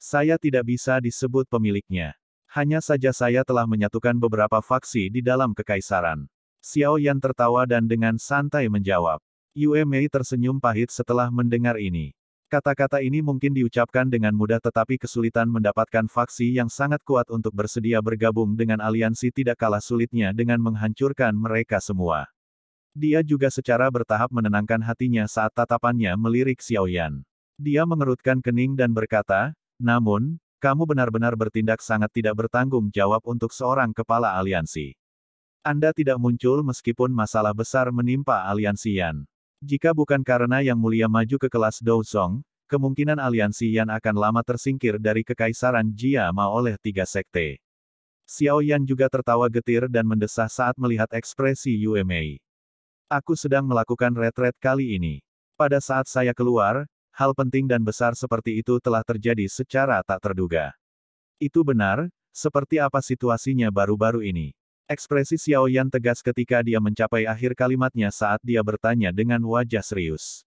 Saya tidak bisa disebut pemiliknya. Hanya saja saya telah menyatukan beberapa faksi di dalam kekaisaran. Xiao Yan tertawa dan dengan santai menjawab. Yue Mei tersenyum pahit setelah mendengar ini. Kata-kata ini mungkin diucapkan dengan mudah tetapi kesulitan mendapatkan faksi yang sangat kuat untuk bersedia bergabung dengan aliansi tidak kalah sulitnya dengan menghancurkan mereka semua. Dia juga secara bertahap menenangkan hatinya saat tatapannya melirik Xiao Yan. Dia mengerutkan kening dan berkata, namun, kamu benar-benar bertindak sangat tidak bertanggung jawab untuk seorang kepala aliansi. Anda tidak muncul meskipun masalah besar menimpa aliansi Yan. Jika bukan karena Yang Mulia maju ke kelas Douzong, kemungkinan aliansi Yan akan lama tersingkir dari Kekaisaran Jiama oleh tiga sekte. Xiao Yan juga tertawa getir dan mendesah saat melihat ekspresi Yue Mei. Aku sedang melakukan retret kali ini. Pada saat saya keluar, hal penting dan besar seperti itu telah terjadi secara tak terduga. Itu benar, seperti apa situasinya baru-baru ini. Ekspresi Xiao Yan tegas ketika dia mencapai akhir kalimatnya saat dia bertanya dengan wajah serius.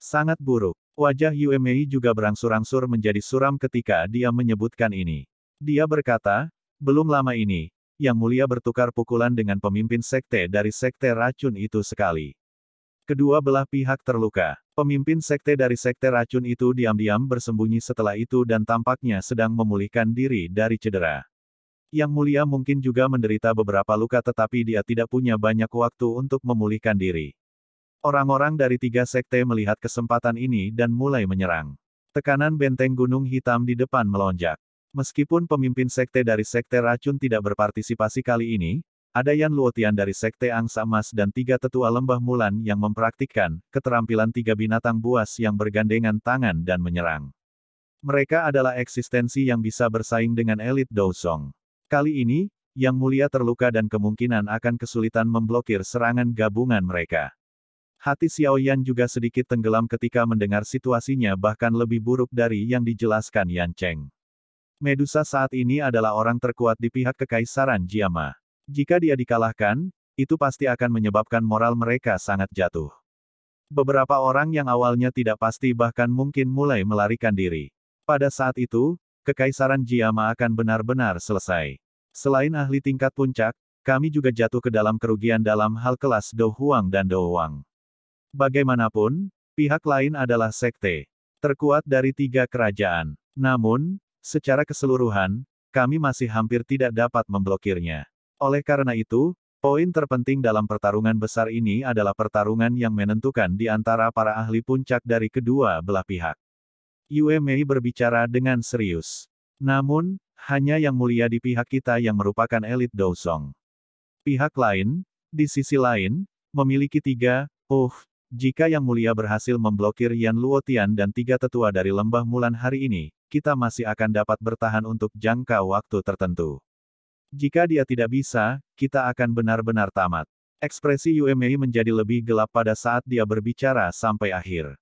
Sangat buruk. Wajah Yue Mei juga berangsur-angsur menjadi suram ketika dia menyebutkan ini. Dia berkata, belum lama ini, Yang Mulia bertukar pukulan dengan pemimpin sekte dari sekte racun itu sekali. Kedua belah pihak terluka. Pemimpin sekte dari sekte racun itu diam-diam bersembunyi setelah itu dan tampaknya sedang memulihkan diri dari cedera. Yang mulia mungkin juga menderita beberapa luka tetapi dia tidak punya banyak waktu untuk memulihkan diri. Orang-orang dari tiga sekte melihat kesempatan ini dan mulai menyerang. Tekanan benteng gunung hitam di depan melonjak. Meskipun pemimpin sekte dari sekte racun tidak berpartisipasi kali ini, ada Yan Luotian dari Sekte Angsa Emas dan tiga tetua Lembah Mulan yang mempraktikkan keterampilan tiga binatang buas yang bergandengan tangan dan menyerang. Mereka adalah eksistensi yang bisa bersaing dengan elit Douzong. Kali ini, Yang Mulia terluka dan kemungkinan akan kesulitan memblokir serangan gabungan mereka. Hati Xiaoyan juga sedikit tenggelam ketika mendengar situasinya bahkan lebih buruk dari yang dijelaskan Yan Cheng. Medusa saat ini adalah orang terkuat di pihak Kekaisaran Jiama. Jika dia dikalahkan, itu pasti akan menyebabkan moral mereka sangat jatuh. Beberapa orang yang awalnya tidak pasti bahkan mungkin mulai melarikan diri. Pada saat itu, Kekaisaran Jiama akan benar-benar selesai. Selain ahli tingkat puncak, kami juga jatuh ke dalam kerugian dalam hal kelas Dou Huang dan Dou Wang. Bagaimanapun, pihak lain adalah sekte terkuat dari tiga kerajaan. Namun, secara keseluruhan, kami masih hampir tidak dapat memblokirnya. Oleh karena itu, poin terpenting dalam pertarungan besar ini adalah pertarungan yang menentukan di antara para ahli puncak dari kedua belah pihak. Yue Mei berbicara dengan serius. Namun, hanya yang mulia di pihak kita yang merupakan elit Douzong. Pihak lain, di sisi lain, memiliki jika yang mulia berhasil memblokir Yan Luotian dan tiga tetua dari Lembah Mulan hari ini, kita masih akan dapat bertahan untuk jangka waktu tertentu. Jika dia tidak bisa, kita akan benar-benar tamat. Ekspresi Yue Mei menjadi lebih gelap pada saat dia berbicara sampai akhir.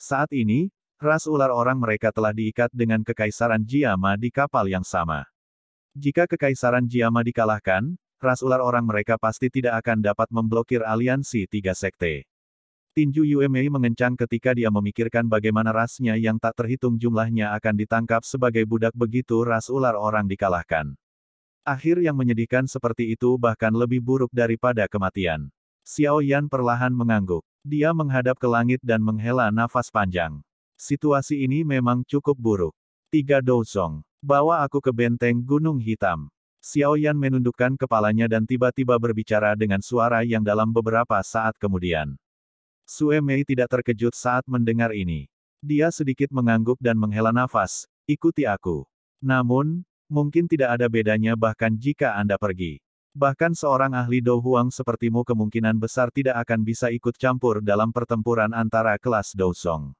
Saat ini, ras ular orang mereka telah diikat dengan Kekaisaran Jiama di kapal yang sama. Jika Kekaisaran Jiama dikalahkan, ras ular orang mereka pasti tidak akan dapat memblokir aliansi tiga sekte. Tinju Yue Mei mengencang ketika dia memikirkan bagaimana rasnya yang tak terhitung jumlahnya akan ditangkap sebagai budak begitu ras ular orang dikalahkan. Akhir yang menyedihkan seperti itu bahkan lebih buruk daripada kematian. Xiaoyan perlahan mengangguk. Dia menghadap ke langit dan menghela nafas panjang. Situasi ini memang cukup buruk. Tiga Douzong, bawa aku ke benteng Gunung Hitam. Xiaoyan menundukkan kepalanya dan tiba-tiba berbicara dengan suara yang dalam beberapa saat kemudian. Yue Mei tidak terkejut saat mendengar ini. Dia sedikit mengangguk dan menghela nafas, ikuti aku. Namun, mungkin tidak ada bedanya bahkan jika Anda pergi. Bahkan seorang ahli Dou Huang sepertimu kemungkinan besar tidak akan bisa ikut campur dalam pertempuran antara kelas Douzong.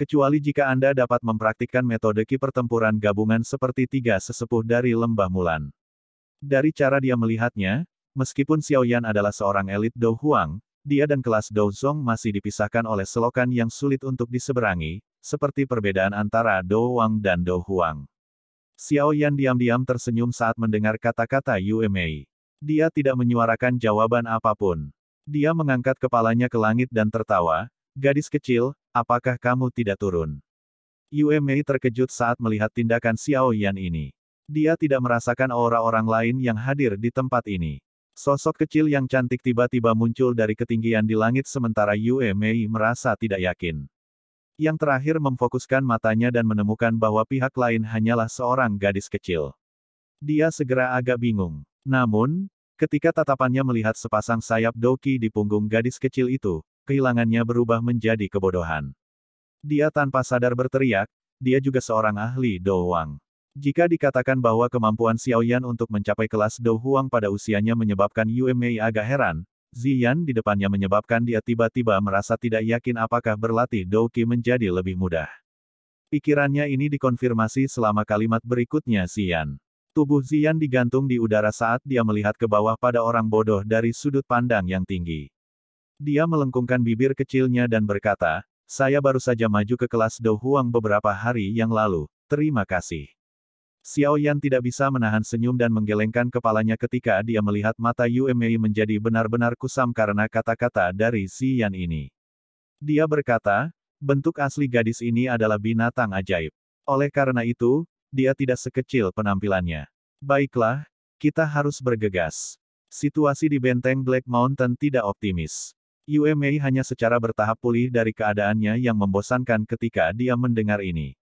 Kecuali jika Anda dapat mempraktikkan metode Qi pertempuran gabungan seperti tiga sesepuh dari Lembah Mulan. Dari cara dia melihatnya, meskipun Xiaoyan adalah seorang elit Dou Huang, dia dan kelas Douzong masih dipisahkan oleh selokan yang sulit untuk diseberangi, seperti perbedaan antara Dou Wang dan Dou Huang. Xiaoyan diam-diam tersenyum saat mendengar kata-kata Yue Mei. Dia tidak menyuarakan jawaban apapun. Dia mengangkat kepalanya ke langit dan tertawa, "Gadis kecil, apakah kamu tidak turun?" Yue Mei terkejut saat melihat tindakan Xiaoyan ini. Dia tidak merasakan aura orang lain yang hadir di tempat ini. Sosok kecil yang cantik tiba-tiba muncul dari ketinggian di langit sementara Yue Mei merasa tidak yakin. Yang terakhir memfokuskan matanya dan menemukan bahwa pihak lain hanyalah seorang gadis kecil. Dia segera agak bingung. Namun, ketika tatapannya melihat sepasang sayap doki di punggung gadis kecil itu, kehilangannya berubah menjadi kebodohan. Dia tanpa sadar berteriak, dia juga seorang ahli Dou Wang. Jika dikatakan bahwa kemampuan Xiaoyan untuk mencapai kelas Dou Huang pada usianya menyebabkan Yue Mei agak heran, Ziyan di depannya menyebabkan dia tiba-tiba merasa tidak yakin apakah berlatih Douqi menjadi lebih mudah. Pikirannya ini dikonfirmasi selama kalimat berikutnya Ziyan. Tubuh Ziyan digantung di udara saat dia melihat ke bawah pada orang bodoh dari sudut pandang yang tinggi. Dia melengkungkan bibir kecilnya dan berkata, "Saya baru saja maju ke kelas Dou Huang beberapa hari yang lalu, terima kasih." Xiaoyan tidak bisa menahan senyum dan menggelengkan kepalanya ketika dia melihat mata Yue Mei menjadi benar-benar kusam karena kata-kata dari Ziyan ini. Dia berkata, bentuk asli gadis ini adalah binatang ajaib. Oleh karena itu, dia tidak sekecil penampilannya. Baiklah, kita harus bergegas. Situasi di benteng Black Mountain tidak optimis. Yue Mei hanya secara bertahap pulih dari keadaannya yang membosankan ketika dia mendengar ini.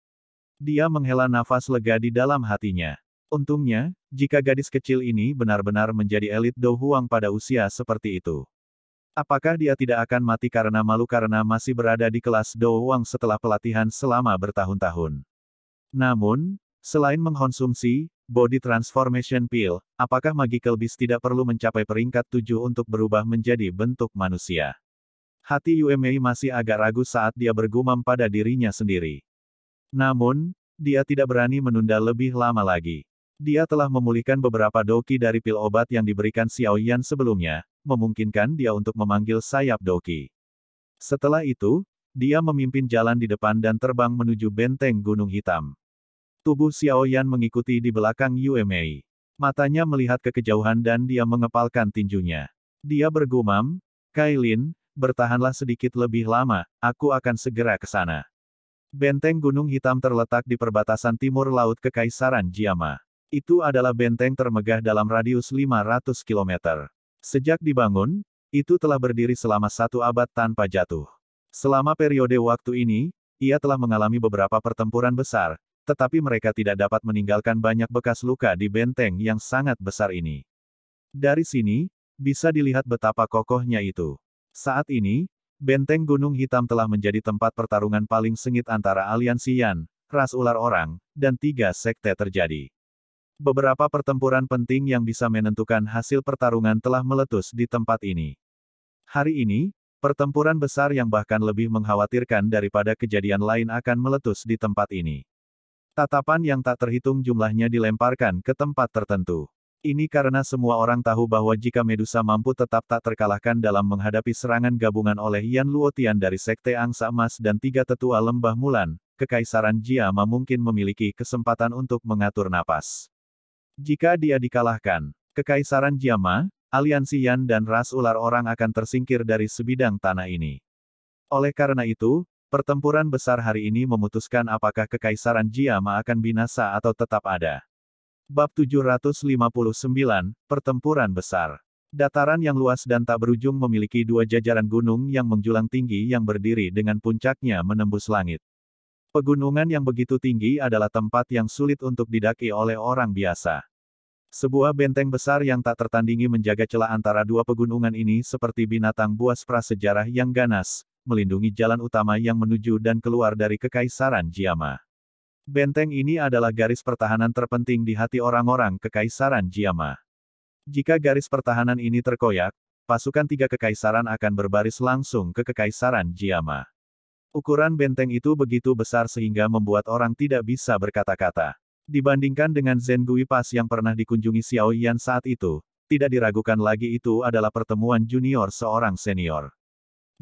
Dia menghela nafas lega di dalam hatinya. Untungnya, jika gadis kecil ini benar-benar menjadi elit Dou Huang pada usia seperti itu. Apakah dia tidak akan mati karena malu karena masih berada di kelas Dou Huang setelah pelatihan selama bertahun-tahun? Namun, selain mengkonsumsi Body Transformation Pill, apakah Magical Beast tidak perlu mencapai peringkat 7 untuk berubah menjadi bentuk manusia? Hati Yue Mei masih agak ragu saat dia bergumam pada dirinya sendiri. Namun, dia tidak berani menunda lebih lama lagi. Dia telah memulihkan beberapa doki dari pil obat yang diberikan Xiao Yan sebelumnya, memungkinkan dia untuk memanggil sayap doki. Setelah itu, dia memimpin jalan di depan dan terbang menuju benteng Gunung Hitam. Tubuh Xiao Yan mengikuti di belakang Yue Mei. Matanya melihat ke kejauhan dan dia mengepalkan tinjunya. Dia bergumam, "Kai Lin, bertahanlah sedikit lebih lama, aku akan segera ke sana." Benteng Gunung Hitam terletak di perbatasan timur laut Kekaisaran Jiama. Itu adalah benteng termegah dalam radius 500 km. Sejak dibangun, itu telah berdiri selama 1 abad tanpa jatuh. Selama periode waktu ini, ia telah mengalami beberapa pertempuran besar, tetapi mereka tidak dapat meninggalkan banyak bekas luka di benteng yang sangat besar ini. Dari sini, bisa dilihat betapa kokohnya itu. Saat ini, benteng Gunung Hitam telah menjadi tempat pertarungan paling sengit antara aliansi Yan, ras ular orang, dan 3 sekte terjadi. Beberapa pertempuran penting yang bisa menentukan hasil pertarungan telah meletus di tempat ini. Hari ini, pertempuran besar yang bahkan lebih mengkhawatirkan daripada kejadian lain akan meletus di tempat ini. Tatapan yang tak terhitung jumlahnya dilemparkan ke tempat tertentu. Ini karena semua orang tahu bahwa jika Medusa mampu tetap tak terkalahkan dalam menghadapi serangan gabungan oleh Yan Luotian dari Sekte Angsa Emas dan 3 Tetua Lembah Mulan, Kekaisaran Jiama mungkin memiliki kesempatan untuk mengatur napas. Jika dia dikalahkan, Kekaisaran Jiama, aliansi Yan dan ras ular orang akan tersingkir dari sebidang tanah ini. Oleh karena itu, pertempuran besar hari ini memutuskan apakah Kekaisaran Jiama akan binasa atau tetap ada. Bab 759, Pertempuran Besar. Dataran yang luas dan tak berujung memiliki 2 jajaran gunung yang menjulang tinggi yang berdiri dengan puncaknya menembus langit. Pegunungan yang begitu tinggi adalah tempat yang sulit untuk didaki oleh orang biasa. Sebuah benteng besar yang tak tertandingi menjaga celah antara 2 pegunungan ini seperti binatang buas prasejarah yang ganas, melindungi jalan utama yang menuju dan keluar dari Kekaisaran Jiama. Benteng ini adalah garis pertahanan terpenting di hati orang-orang Kekaisaran Jiama. Jika garis pertahanan ini terkoyak, pasukan 3 Kekaisaran akan berbaris langsung ke Kekaisaran Jiama. Ukuran benteng itu begitu besar sehingga membuat orang tidak bisa berkata-kata. Dibandingkan dengan Zengui Pass yang pernah dikunjungi Xiao Yan saat itu, tidak diragukan lagi itu adalah pertemuan junior seorang senior.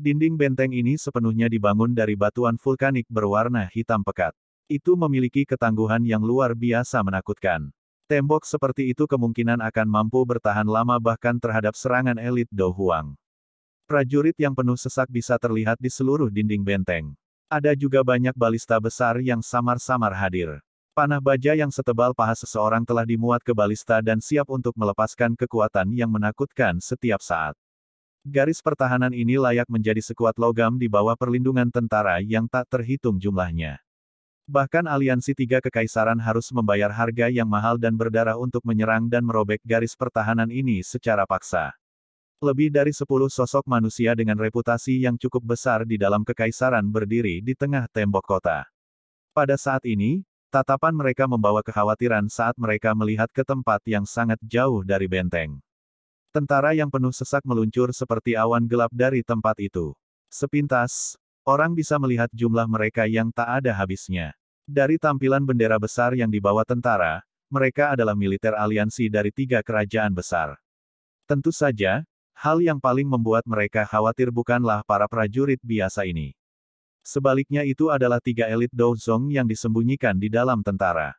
Dinding benteng ini sepenuhnya dibangun dari batuan vulkanik berwarna hitam pekat. Itu memiliki ketangguhan yang luar biasa menakutkan. Tembok seperti itu kemungkinan akan mampu bertahan lama bahkan terhadap serangan elit Dou Huang. Prajurit yang penuh sesak bisa terlihat di seluruh dinding benteng. Ada juga banyak balista besar yang samar-samar hadir. Panah baja yang setebal paha seseorang telah dimuat ke balista dan siap untuk melepaskan kekuatan yang menakutkan setiap saat. Garis pertahanan ini layak menjadi sekuat logam di bawah perlindungan tentara yang tak terhitung jumlahnya. Bahkan aliansi 3 Kekaisaran harus membayar harga yang mahal dan berdarah untuk menyerang dan merobek garis pertahanan ini secara paksa. Lebih dari 10 sosok manusia dengan reputasi yang cukup besar di dalam Kekaisaran berdiri di tengah tembok kota. Pada saat ini, tatapan mereka membawa kekhawatiran saat mereka melihat ke tempat yang sangat jauh dari benteng. Tentara yang penuh sesak meluncur seperti awan gelap dari tempat itu. Sepintas, orang bisa melihat jumlah mereka yang tak ada habisnya. Dari tampilan bendera besar yang dibawa tentara, mereka adalah militer aliansi dari 3 kerajaan besar. Tentu saja, hal yang paling membuat mereka khawatir bukanlah para prajurit biasa ini. Sebaliknya itu adalah 3 elit Douzong yang disembunyikan di dalam tentara.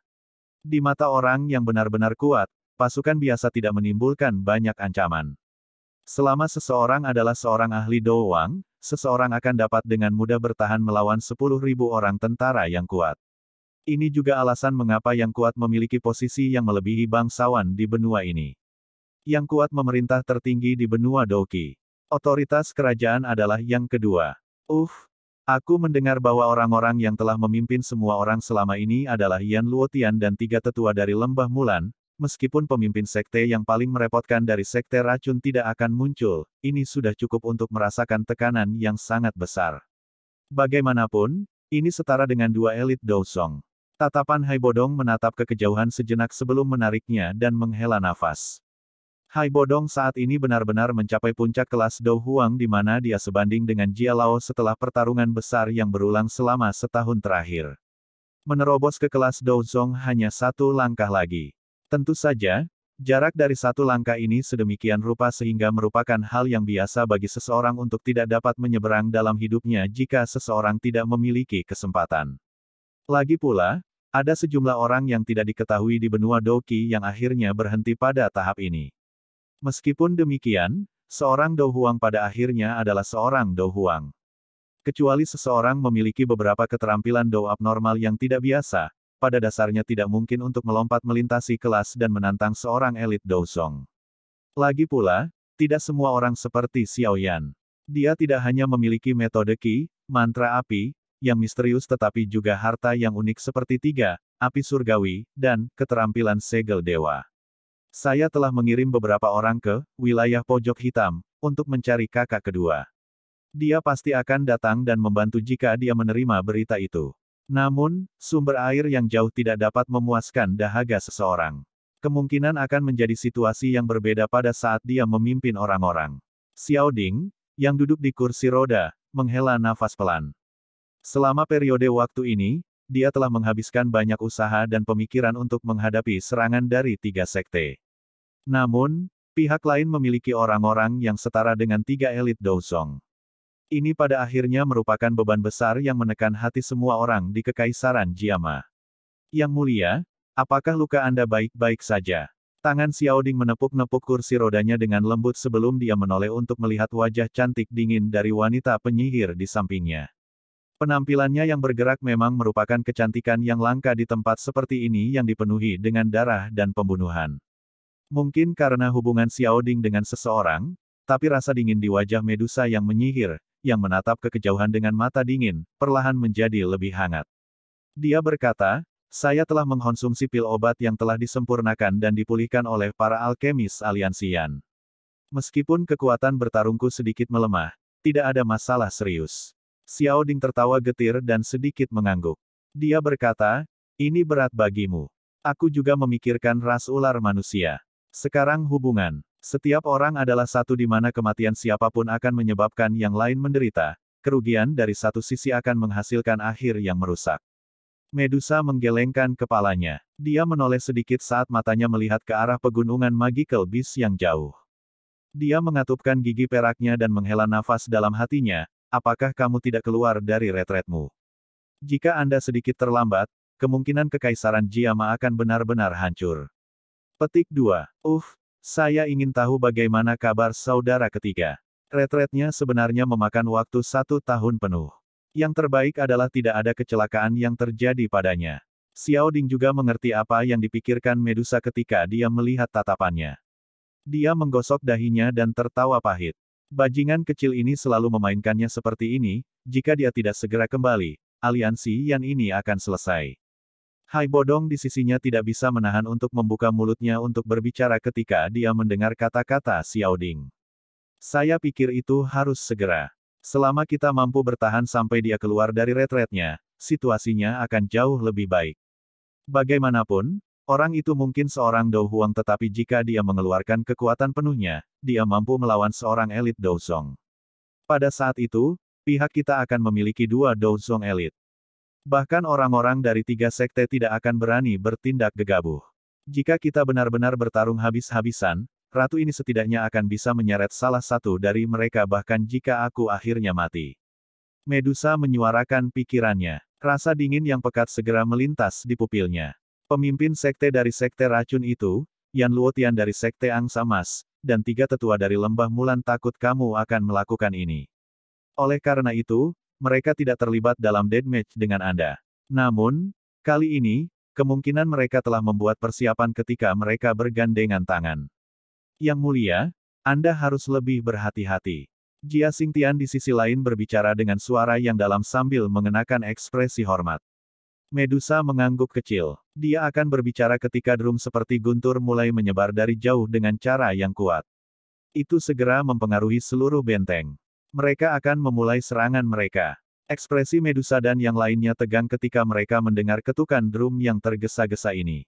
Di mata orang yang benar-benar kuat, pasukan biasa tidak menimbulkan banyak ancaman. Selama seseorang adalah seorang ahli Dou Huang, seseorang akan dapat dengan mudah bertahan melawan 10.000 orang tentara yang kuat. Ini juga alasan mengapa yang kuat memiliki posisi yang melebihi bangsawan di benua ini. Yang kuat memerintah tertinggi di benua Douqi. Otoritas kerajaan adalah yang kedua. Aku mendengar bahwa orang-orang yang telah memimpin semua orang selama ini adalah Yan Luotian dan 3 tetua dari Lembah Mulan, meskipun pemimpin sekte yang paling merepotkan dari sekte racun tidak akan muncul, ini sudah cukup untuk merasakan tekanan yang sangat besar. Bagaimanapun, ini setara dengan 2 elit Dousong. Tatapan Hai Bodong menatap ke kejauhan sejenak sebelum menariknya dan menghela nafas. Hai Bodong saat ini benar-benar mencapai puncak kelas Dou Huang di mana dia sebanding dengan Jia Lao setelah pertarungan besar yang berulang selama setahun terakhir. Menerobos ke kelas Dou Zong hanya satu langkah lagi. Tentu saja, jarak dari satu langkah ini sedemikian rupa sehingga merupakan hal yang biasa bagi seseorang untuk tidak dapat menyeberang dalam hidupnya jika seseorang tidak memiliki kesempatan. Lagi pula, ada sejumlah orang yang tidak diketahui di benua Douqi yang akhirnya berhenti pada tahap ini. Meskipun demikian, seorang Dou Huang pada akhirnya adalah seorang Dou Huang. Kecuali seseorang memiliki beberapa keterampilan Dou abnormal yang tidak biasa, pada dasarnya tidak mungkin untuk melompat melintasi kelas dan menantang seorang elit Dousong. Lagi pula, tidak semua orang seperti Xiaoyan. Dia tidak hanya memiliki metode Qi, mantra api, yang misterius tetapi juga harta yang unik seperti 3, api surgawi, dan keterampilan segel dewa. Saya telah mengirim beberapa orang ke wilayah pojok hitam untuk mencari kakak kedua. Dia pasti akan datang dan membantu jika dia menerima berita itu. Namun, sumber air yang jauh tidak dapat memuaskan dahaga seseorang. Kemungkinan akan menjadi situasi yang berbeda pada saat dia memimpin orang-orang. Xiao Ding, yang duduk di kursi roda, menghela nafas pelan. Selama periode waktu ini, dia telah menghabiskan banyak usaha dan pemikiran untuk menghadapi serangan dari 3 sekte. Namun, pihak lain memiliki orang-orang yang setara dengan 3 elit Dousong. Ini pada akhirnya merupakan beban besar yang menekan hati semua orang di Kekaisaran Jiama. Yang mulia, apakah luka Anda baik-baik saja? Tangan Xiao Ding menepuk-nepuk kursi rodanya dengan lembut sebelum dia menoleh untuk melihat wajah cantik dingin dari wanita penyihir di sampingnya. Penampilannya yang bergerak memang merupakan kecantikan yang langka di tempat seperti ini yang dipenuhi dengan darah dan pembunuhan. Mungkin karena hubungan Xiao Ding dengan seseorang, tapi rasa dingin di wajah Medusa yang menyihir, yang menatap ke kejauhan dengan mata dingin, perlahan menjadi lebih hangat. Dia berkata, saya telah mengkonsumsi pil obat yang telah disempurnakan dan dipulihkan oleh para alkemis aliansi Yan. Meskipun kekuatan bertarungku sedikit melemah, tidak ada masalah serius. Xiao Ding tertawa getir dan sedikit mengangguk. Dia berkata, ini berat bagimu. Aku juga memikirkan ras ular manusia. Sekarang hubungan. Setiap orang adalah satu di mana kematian siapapun akan menyebabkan yang lain menderita. Kerugian dari satu sisi akan menghasilkan akhir yang merusak. Medusa menggelengkan kepalanya. Dia menoleh sedikit saat matanya melihat ke arah pegunungan Magical Beast yang jauh. Dia mengatupkan gigi peraknya dan menghela nafas dalam hatinya. Apakah kamu tidak keluar dari retretmu? Jika Anda sedikit terlambat, kemungkinan Kekaisaran Jiama akan benar-benar hancur. Petik 2. Saya ingin tahu bagaimana kabar saudara ketiga. Retretnya sebenarnya memakan waktu 1 tahun penuh. Yang terbaik adalah tidak ada kecelakaan yang terjadi padanya. Xiao Ding juga mengerti apa yang dipikirkan Medusa ketika dia melihat tatapannya. Dia menggosok dahinya dan tertawa pahit. Bajingan kecil ini selalu memainkannya seperti ini, jika dia tidak segera kembali, aliansi Yan ini akan selesai. Hai Bodong di sisinya tidak bisa menahan untuk membuka mulutnya untuk berbicara ketika dia mendengar kata-kata Xiao Ding. Saya pikir itu harus segera. Selama kita mampu bertahan sampai dia keluar dari retretnya, situasinya akan jauh lebih baik. Bagaimanapun, orang itu mungkin seorang Dou Huang tetapi jika dia mengeluarkan kekuatan penuhnya, dia mampu melawan seorang elit Dousong. Pada saat itu, pihak kita akan memiliki 2 Dousong elit. Bahkan orang-orang dari 3 sekte tidak akan berani bertindak gegabah. Jika kita benar-benar bertarung habis-habisan, ratu ini setidaknya akan bisa menyeret salah satu dari mereka bahkan jika aku akhirnya mati. Medusa menyuarakan pikirannya. Rasa dingin yang pekat segera melintas di pupilnya. Pemimpin sekte dari sekte racun itu, Yan Luotian dari sekte Angsa Mas, dan 3 tetua dari Lembah Mulan takut kamu akan melakukan ini. Oleh karena itu, mereka tidak terlibat dalam deathmatch dengan Anda. Namun, kali ini, kemungkinan mereka telah membuat persiapan ketika mereka bergandengan tangan. Yang mulia, Anda harus lebih berhati-hati. Jia Xingtian di sisi lain berbicara dengan suara yang dalam sambil mengenakan ekspresi hormat. Medusa mengangguk kecil. Dia akan berbicara ketika drum seperti guntur mulai menyebar dari jauh dengan cara yang kuat. Itu segera mempengaruhi seluruh benteng. Mereka akan memulai serangan mereka. Ekspresi Medusa dan yang lainnya tegang ketika mereka mendengar ketukan drum yang tergesa-gesa ini.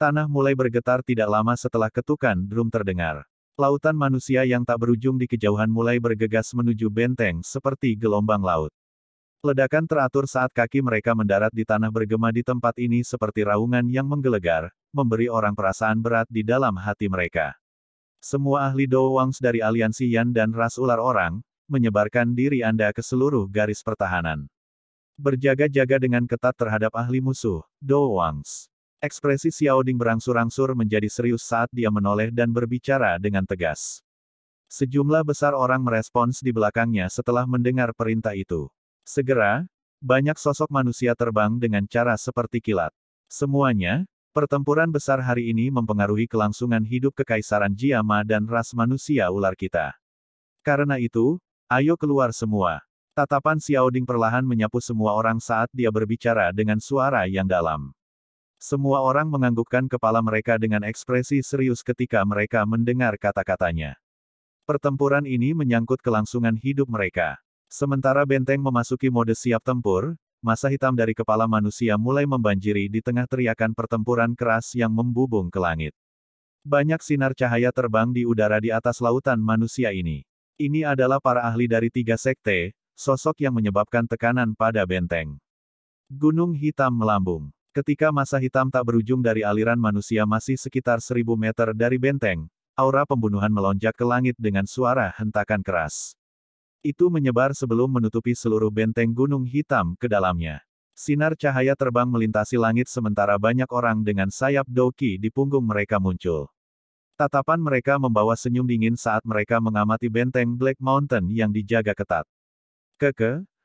Tanah mulai bergetar tidak lama setelah ketukan drum terdengar. Lautan manusia yang tak berujung di kejauhan mulai bergegas menuju benteng seperti gelombang laut. Ledakan teratur saat kaki mereka mendarat di tanah bergema di tempat ini seperti raungan yang menggelegar, memberi orang perasaan berat di dalam hati mereka. Semua ahli Dowangs dari aliansi Yan dan ras ular orang, menyebarkan diri Anda ke seluruh garis pertahanan. Berjaga-jaga dengan ketat terhadap ahli musuh, Dowangs. Ekspresi Xiao Ding berangsur-angsur menjadi serius saat dia menoleh dan berbicara dengan tegas. Sejumlah besar orang merespons di belakangnya setelah mendengar perintah itu. Segera, banyak sosok manusia terbang dengan cara seperti kilat. Semuanya, pertempuran besar hari ini mempengaruhi kelangsungan hidup kekaisaran Jiama dan ras manusia ular kita. Karena itu, ayo keluar semua. Tatapan Xiao Ding perlahan menyapu semua orang saat dia berbicara dengan suara yang dalam. Semua orang menganggukkan kepala mereka dengan ekspresi serius ketika mereka mendengar kata-katanya. Pertempuran ini menyangkut kelangsungan hidup mereka. Sementara benteng memasuki mode siap tempur, massa hitam dari kepala manusia mulai membanjiri di tengah teriakan pertempuran keras yang membubung ke langit. Banyak sinar cahaya terbang di udara di atas lautan manusia ini. Ini adalah para ahli dari tiga sekte, sosok yang menyebabkan tekanan pada benteng. Gunung hitam melambung. Ketika massa hitam tak berujung dari aliran manusia masih sekitar 1.000 meter dari benteng, aura pembunuhan melonjak ke langit dengan suara hentakan keras. Itu menyebar sebelum menutupi seluruh benteng gunung hitam ke dalamnya. Sinar cahaya terbang melintasi langit sementara banyak orang dengan sayap doki di punggung mereka muncul. Tatapan mereka membawa senyum dingin saat mereka mengamati benteng Black Mountain yang dijaga ketat.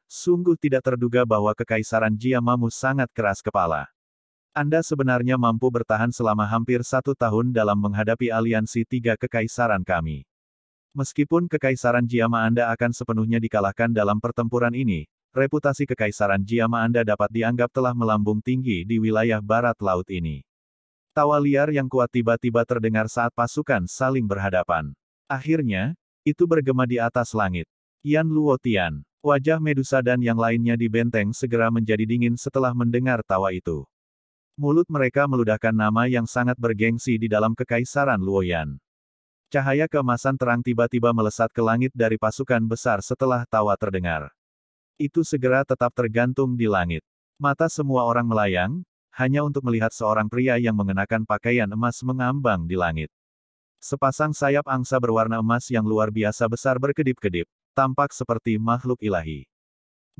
Sungguh tidak terduga bahwa kekaisaran Jiamamu sangat keras kepala. Anda sebenarnya mampu bertahan selama hampir 1 tahun dalam menghadapi aliansi 3 kekaisaran kami. Meskipun kekaisaran Jiama Anda akan sepenuhnya dikalahkan dalam pertempuran ini, reputasi kekaisaran Jiama Anda dapat dianggap telah melambung tinggi di wilayah barat laut ini. Tawa liar yang kuat tiba-tiba terdengar saat pasukan saling berhadapan. Akhirnya, itu bergema di atas langit. Yan Luotian, wajah Medusa dan yang lainnya di benteng segera menjadi dingin setelah mendengar tawa itu. Mulut mereka meludahkan nama yang sangat bergengsi di dalam kekaisaran Luoyan. Cahaya keemasan terang tiba-tiba melesat ke langit dari pasukan besar setelah tawa terdengar. Itu segera tetap tergantung di langit. Mata semua orang melayang, hanya untuk melihat seorang pria yang mengenakan pakaian emas mengambang di langit. Sepasang sayap angsa berwarna emas yang luar biasa besar berkedip-kedip, tampak seperti makhluk ilahi.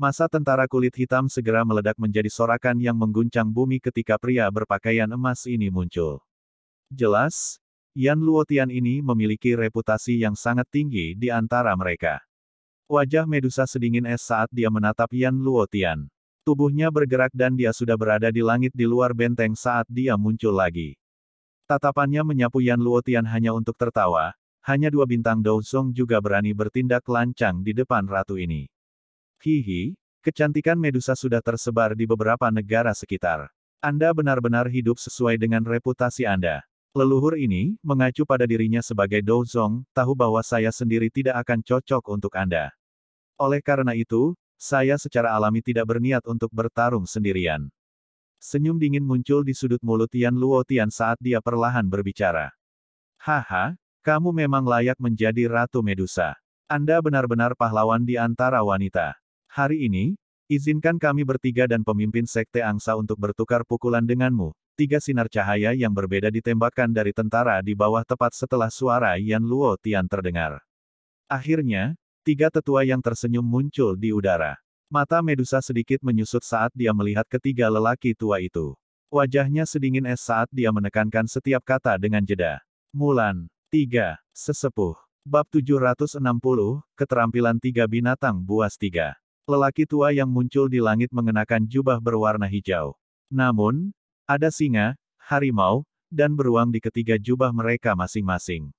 Massa tentara kulit hitam segera meledak menjadi sorakan yang mengguncang bumi ketika pria berpakaian emas ini muncul. Jelas, Yan Luotian ini memiliki reputasi yang sangat tinggi di antara mereka. Wajah Medusa sedingin es saat dia menatap Yan Luotian. Tubuhnya bergerak dan dia sudah berada di langit di luar benteng saat dia muncul lagi. Tatapannya menyapu Yan Luotian hanya untuk tertawa, hanya 2 bintang Douzong juga berani bertindak lancang di depan ratu ini. Hihi, kecantikan Medusa sudah tersebar di beberapa negara sekitar. Anda benar-benar hidup sesuai dengan reputasi Anda. Leluhur ini, mengacu pada dirinya sebagai Douzong, tahu bahwa saya sendiri tidak akan cocok untuk Anda. Oleh karena itu, saya secara alami tidak berniat untuk bertarung sendirian. Senyum dingin muncul di sudut mulut Yan Luotian saat dia perlahan berbicara. Haha, kamu memang layak menjadi Ratu Medusa. Anda benar-benar pahlawan di antara wanita. Hari ini, izinkan kami bertiga dan pemimpin Sekte Angsa untuk bertukar pukulan denganmu. 3 sinar cahaya yang berbeda ditembakkan dari tentara di bawah tepat setelah suara Yan Luotian terdengar. Akhirnya, 3 tetua yang tersenyum muncul di udara. Mata Medusa sedikit menyusut saat dia melihat ketiga lelaki tua itu. Wajahnya sedingin es saat dia menekankan setiap kata dengan jeda. Mulan. 3. Sesepuh. Bab 760, Keterampilan 3 Binatang Buas 3. Lelaki tua yang muncul di langit mengenakan jubah berwarna hijau. Namun, ada singa, harimau, dan beruang di ketiga jubah mereka masing-masing.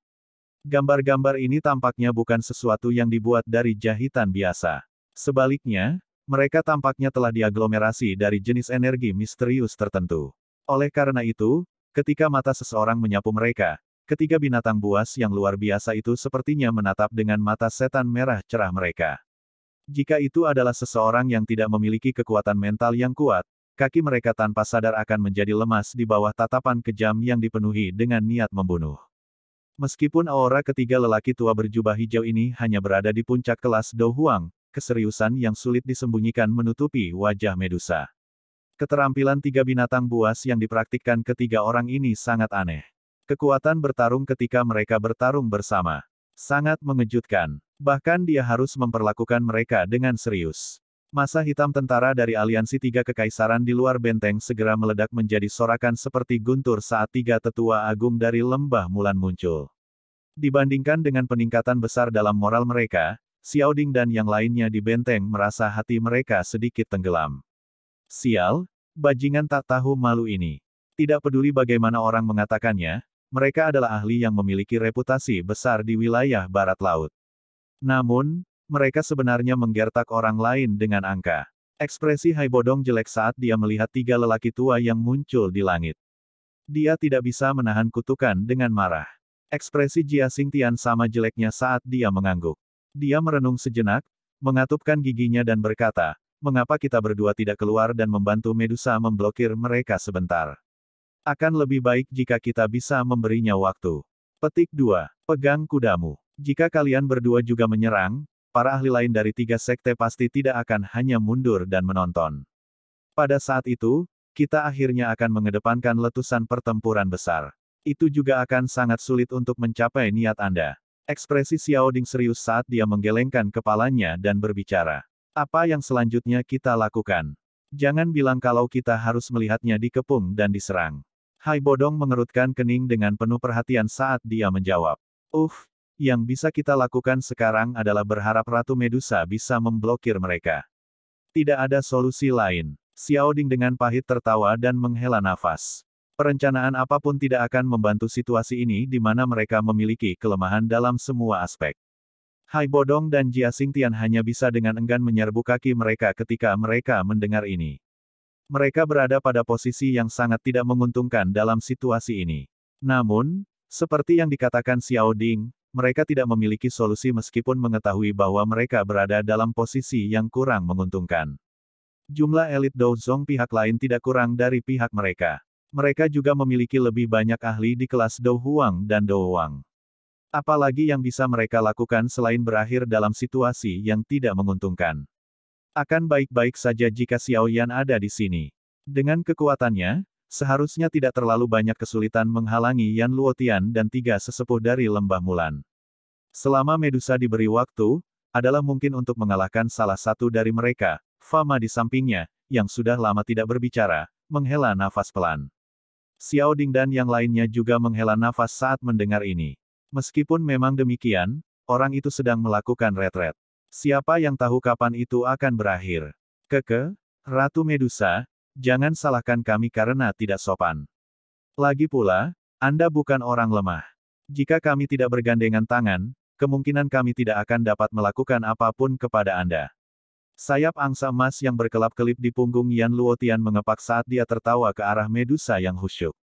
Gambar-gambar ini tampaknya bukan sesuatu yang dibuat dari jahitan biasa. Sebaliknya, mereka tampaknya telah diaglomerasi dari jenis energi misterius tertentu. Oleh karena itu, ketika mata seseorang menyapu mereka, ketiga binatang buas yang luar biasa itu sepertinya menatap dengan mata setan merah cerah mereka. Jika itu adalah seseorang yang tidak memiliki kekuatan mental yang kuat, kaki mereka tanpa sadar akan menjadi lemas di bawah tatapan kejam yang dipenuhi dengan niat membunuh. Meskipun aura ketiga lelaki tua berjubah hijau ini hanya berada di puncak kelas Dou Huang, keseriusan yang sulit disembunyikan menutupi wajah Medusa. Keterampilan tiga binatang buas yang dipraktikkan ketiga orang ini sangat aneh. Kekuatan bertarung ketika mereka bertarung bersama. Sangat mengejutkan. Bahkan dia harus memperlakukan mereka dengan serius. Masa hitam tentara dari aliansi tiga kekaisaran di luar benteng segera meledak menjadi sorakan seperti guntur saat tiga tetua agung dari lembah Mulan muncul. Dibandingkan dengan peningkatan besar dalam moral mereka, Xiao Ding dan yang lainnya di benteng merasa hati mereka sedikit tenggelam. Sial, bajingan tak tahu malu ini. Tidak peduli bagaimana orang mengatakannya, mereka adalah ahli yang memiliki reputasi besar di wilayah barat laut. Namun, mereka sebenarnya menggertak orang lain dengan angka. Ekspresi Hai Bodong jelek saat dia melihat tiga lelaki tua yang muncul di langit. Dia tidak bisa menahan kutukan dengan marah. Ekspresi Jia Xingtian sama jeleknya saat dia mengangguk. Dia merenung sejenak, mengatupkan giginya dan berkata, "Mengapa kita berdua tidak keluar dan membantu Medusa memblokir mereka sebentar? Akan lebih baik jika kita bisa memberinya waktu." Petik 2. Pegang kudamu. Jika kalian berdua juga menyerang, para ahli lain dari tiga sekte pasti tidak akan hanya mundur dan menonton. Pada saat itu, kita akhirnya akan mengedepankan letusan pertempuran besar. Itu juga akan sangat sulit untuk mencapai niat Anda. Ekspresi Xiao Ding serius saat dia menggelengkan kepalanya dan berbicara. Apa yang selanjutnya kita lakukan? Jangan bilang kalau kita harus melihatnya dikepung dan diserang. Hai Bodong mengerutkan kening dengan penuh perhatian saat dia menjawab. Yang bisa kita lakukan sekarang adalah berharap Ratu Medusa bisa memblokir mereka. Tidak ada solusi lain. Xiao Ding dengan pahit tertawa dan menghela nafas. Perencanaan apapun tidak akan membantu situasi ini di mana mereka memiliki kelemahan dalam semua aspek. Hai Bodong dan Jia Xingtian hanya bisa dengan enggan menyerbu kaki mereka ketika mereka mendengar ini. Mereka berada pada posisi yang sangat tidak menguntungkan dalam situasi ini. Namun, seperti yang dikatakan Xiao Ding, mereka tidak memiliki solusi meskipun mengetahui bahwa mereka berada dalam posisi yang kurang menguntungkan. Jumlah elit Douzong pihak lain tidak kurang dari pihak mereka. Mereka juga memiliki lebih banyak ahli di kelas Dou Huang dan Dou Wang. Apalagi yang bisa mereka lakukan selain berakhir dalam situasi yang tidak menguntungkan. Akan baik-baik saja jika Xiao Yan ada di sini. Dengan kekuatannya, seharusnya tidak terlalu banyak kesulitan menghalangi Yan Luotian dan tiga sesepuh dari Lembah Mulan. Selama Medusa diberi waktu, adalah mungkin untuk mengalahkan salah satu dari mereka. Fama di sampingnya, yang sudah lama tidak berbicara, menghela nafas pelan. Xiao Ding dan yang lainnya juga menghela nafas saat mendengar ini. Meskipun memang demikian, orang itu sedang melakukan retret. Siapa yang tahu kapan itu akan berakhir? Ratu Medusa, jangan salahkan kami karena tidak sopan. Lagi pula, Anda bukan orang lemah. Jika kami tidak bergandengan tangan, kemungkinan kami tidak akan dapat melakukan apapun kepada Anda. Sayap angsa emas yang berkelap-kelip di punggung Yan Luotian mengepak saat dia tertawa ke arah Medusa yang khusyuk.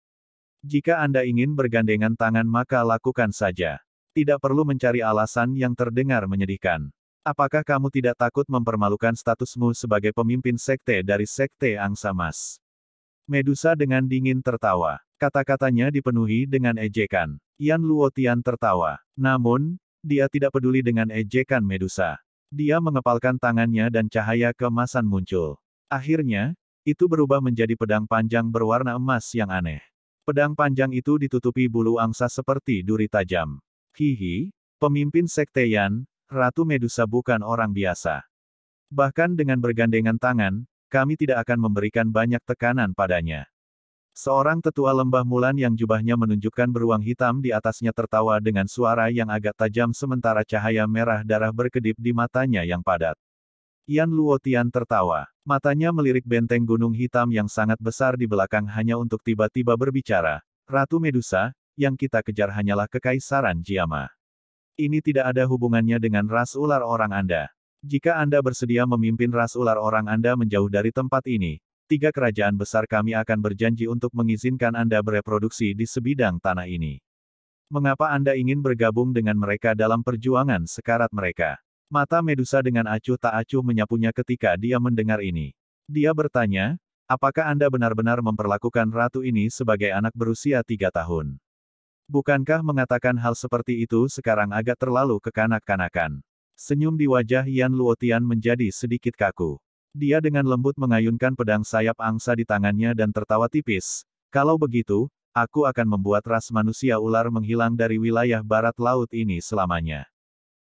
Jika Anda ingin bergandengan tangan maka lakukan saja. Tidak perlu mencari alasan yang terdengar menyedihkan. Apakah kamu tidak takut mempermalukan statusmu sebagai pemimpin sekte dari sekte Angsa Mas? Medusa dengan dingin tertawa. Kata-katanya dipenuhi dengan ejekan. Yan Luotian tertawa. Namun, dia tidak peduli dengan ejekan Medusa. Dia mengepalkan tangannya dan cahaya kemasan muncul. Akhirnya, itu berubah menjadi pedang panjang berwarna emas yang aneh. Pedang panjang itu ditutupi bulu angsa seperti duri tajam. Hihi, pemimpin sekte Yan, Ratu Medusa bukan orang biasa. Bahkan dengan bergandengan tangan, kami tidak akan memberikan banyak tekanan padanya. Seorang tetua Lembah Mulan yang jubahnya menunjukkan beruang hitam di atasnya tertawa dengan suara yang agak tajam sementara cahaya merah darah berkedip di matanya yang padat. Yan Luotian tertawa. Matanya melirik benteng gunung hitam yang sangat besar di belakang hanya untuk tiba-tiba berbicara, "Ratu Medusa, yang kita kejar hanyalah kekaisaran Jiama. Ini tidak ada hubungannya dengan ras ular orang Anda. Jika Anda bersedia memimpin ras ular orang Anda menjauh dari tempat ini, 3 kerajaan besar kami akan berjanji untuk mengizinkan Anda bereproduksi di sebidang tanah ini. Mengapa Anda ingin bergabung dengan mereka dalam perjuangan sekarat mereka? Mata Medusa dengan acuh tak acuh menyapunya ketika dia mendengar ini. Dia bertanya, apakah Anda benar-benar memperlakukan ratu ini sebagai anak berusia 3 tahun? Bukankah mengatakan hal seperti itu sekarang agak terlalu kekanak-kanakan? Senyum di wajah Yan Luotian menjadi sedikit kaku. Dia dengan lembut mengayunkan pedang sayap angsa di tangannya dan tertawa tipis. Kalau begitu, aku akan membuat ras manusia ular menghilang dari wilayah barat laut ini selamanya.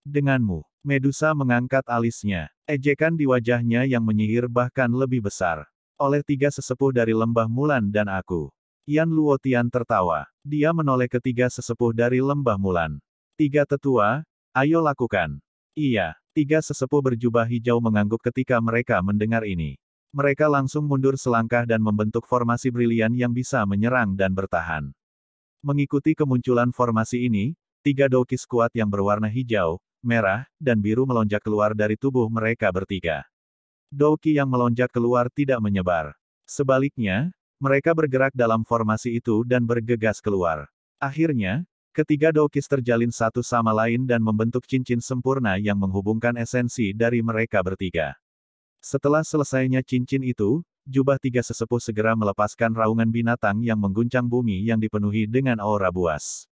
Denganmu, Medusa mengangkat alisnya. Ejekan di wajahnya yang menyihir bahkan lebih besar. Oleh 3 sesepuh dari Lembah Mulan dan aku. Yan Luotian tertawa. Dia menoleh ke 3 sesepuh dari Lembah Mulan. 3 tetua, ayo lakukan. Iya, 3 sesepuh berjubah hijau mengangguk ketika mereka mendengar ini. Mereka langsung mundur selangkah dan membentuk formasi brilian yang bisa menyerang dan bertahan. Mengikuti kemunculan formasi ini, 3 dokis kuat yang berwarna hijau, merah, dan biru melonjak keluar dari tubuh mereka bertiga. Doki yang melonjak keluar tidak menyebar. Sebaliknya, mereka bergerak dalam formasi itu dan bergegas keluar. Akhirnya, ketiga dokis terjalin satu sama lain dan membentuk cincin sempurna yang menghubungkan esensi dari mereka bertiga. Setelah selesainya cincin itu, jubah 3 sesepuh segera melepaskan raungan binatang yang mengguncang bumi yang dipenuhi dengan aura buas.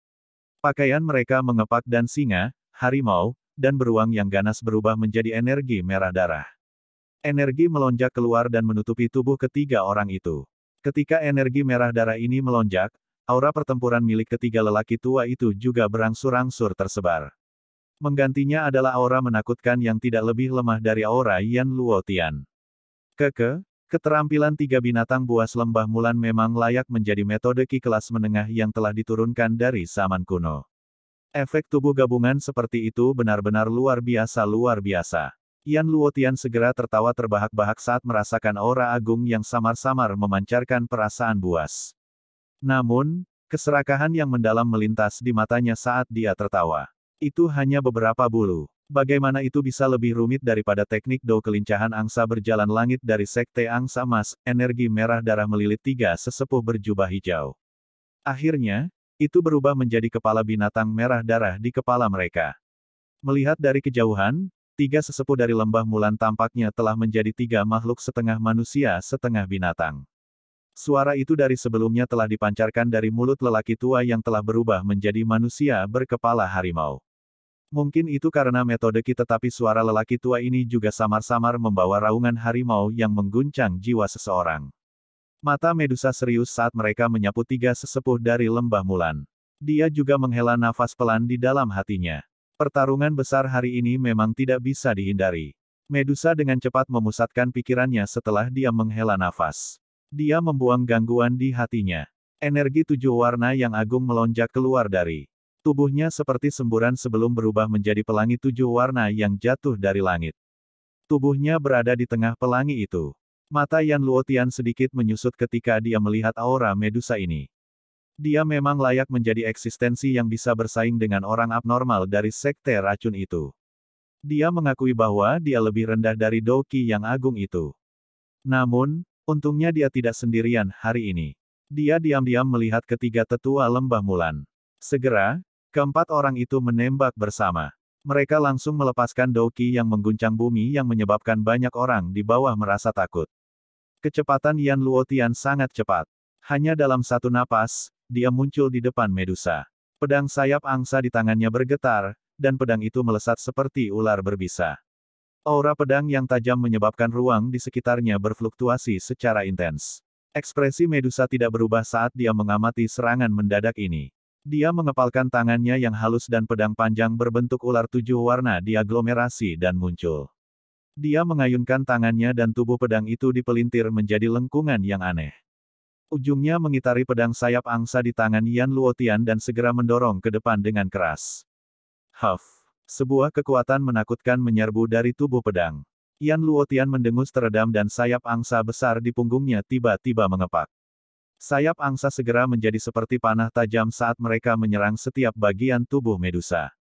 Pakaian mereka mengepak dan singa, harimau, dan beruang yang ganas berubah menjadi energi merah darah. Energi melonjak keluar dan menutupi tubuh ketiga orang itu. Ketika energi merah darah ini melonjak, aura pertempuran milik ketiga lelaki tua itu juga berangsur-angsur tersebar. Menggantinya adalah aura menakutkan yang tidak lebih lemah dari aura Yan Luotian. Keterampilan 3 binatang buas Lembah Mulan memang layak menjadi metode Ki kelas menengah yang telah diturunkan dari zaman kuno. Efek tubuh gabungan seperti itu benar-benar luar biasa. Yan Luotian segera tertawa terbahak-bahak saat merasakan aura agung yang samar-samar memancarkan perasaan buas. Namun, keserakahan yang mendalam melintas di matanya saat dia tertawa. Itu hanya beberapa bulu. Bagaimana itu bisa lebih rumit daripada teknik dou kelincahan angsa berjalan langit dari sekte angsa mas, energi merah darah melilit 3 sesepuh berjubah hijau. Akhirnya, itu berubah menjadi kepala binatang merah darah di kepala mereka. Melihat dari kejauhan, 3 sesepuh dari Lembah Mulan tampaknya telah menjadi 3 makhluk setengah manusia setengah binatang. Suara itu dari sebelumnya telah dipancarkan dari mulut lelaki tua yang telah berubah menjadi manusia berkepala harimau. Mungkin itu karena metode Ki, tetapi suara lelaki tua ini juga samar-samar membawa raungan harimau yang mengguncang jiwa seseorang. Mata Medusa serius saat mereka menyapu 3 sesepuh dari Lembah Mulan. Dia juga menghela nafas pelan di dalam hatinya. Pertarungan besar hari ini memang tidak bisa dihindari. Medusa dengan cepat memusatkan pikirannya setelah dia menghela nafas. Dia membuang gangguan di hatinya. Energi 7 warna yang agung melonjak keluar dari tubuhnya seperti semburan sebelum berubah menjadi pelangi 7 warna yang jatuh dari langit. Tubuhnya berada di tengah pelangi itu. Mata Yan Luotian sedikit menyusut ketika dia melihat aura Medusa ini. Dia memang layak menjadi eksistensi yang bisa bersaing dengan orang abnormal dari sekte racun itu. Dia mengakui bahwa dia lebih rendah dari Doki yang agung itu. Namun, untungnya dia tidak sendirian hari ini. Dia diam-diam melihat ketiga tetua Lembah Mulan. Segera, keempat orang itu menembak bersama. Mereka langsung melepaskan Doki yang mengguncang bumi yang menyebabkan banyak orang di bawah merasa takut. Kecepatan Yan Luotian sangat cepat. Hanya dalam satu napas, dia muncul di depan Medusa. Pedang sayap angsa di tangannya bergetar, dan pedang itu melesat seperti ular berbisa. Aura pedang yang tajam menyebabkan ruang di sekitarnya berfluktuasi secara intens. Ekspresi Medusa tidak berubah saat dia mengamati serangan mendadak ini. Dia mengepalkan tangannya yang halus dan pedang panjang berbentuk ular 7 warna diaglomerasi dan muncul. Dia mengayunkan tangannya dan tubuh pedang itu dipelintir menjadi lengkungan yang aneh. Ujungnya mengitari pedang sayap angsa di tangan Yan Luotian dan segera mendorong ke depan dengan keras. Huff! Sebuah kekuatan menakutkan menyerbu dari tubuh pedang. Yan Luotian mendengus teredam dan sayap angsa besar di punggungnya tiba-tiba mengepak. Sayap angsa segera menjadi seperti panah tajam saat mereka menyerang setiap bagian tubuh Medusa.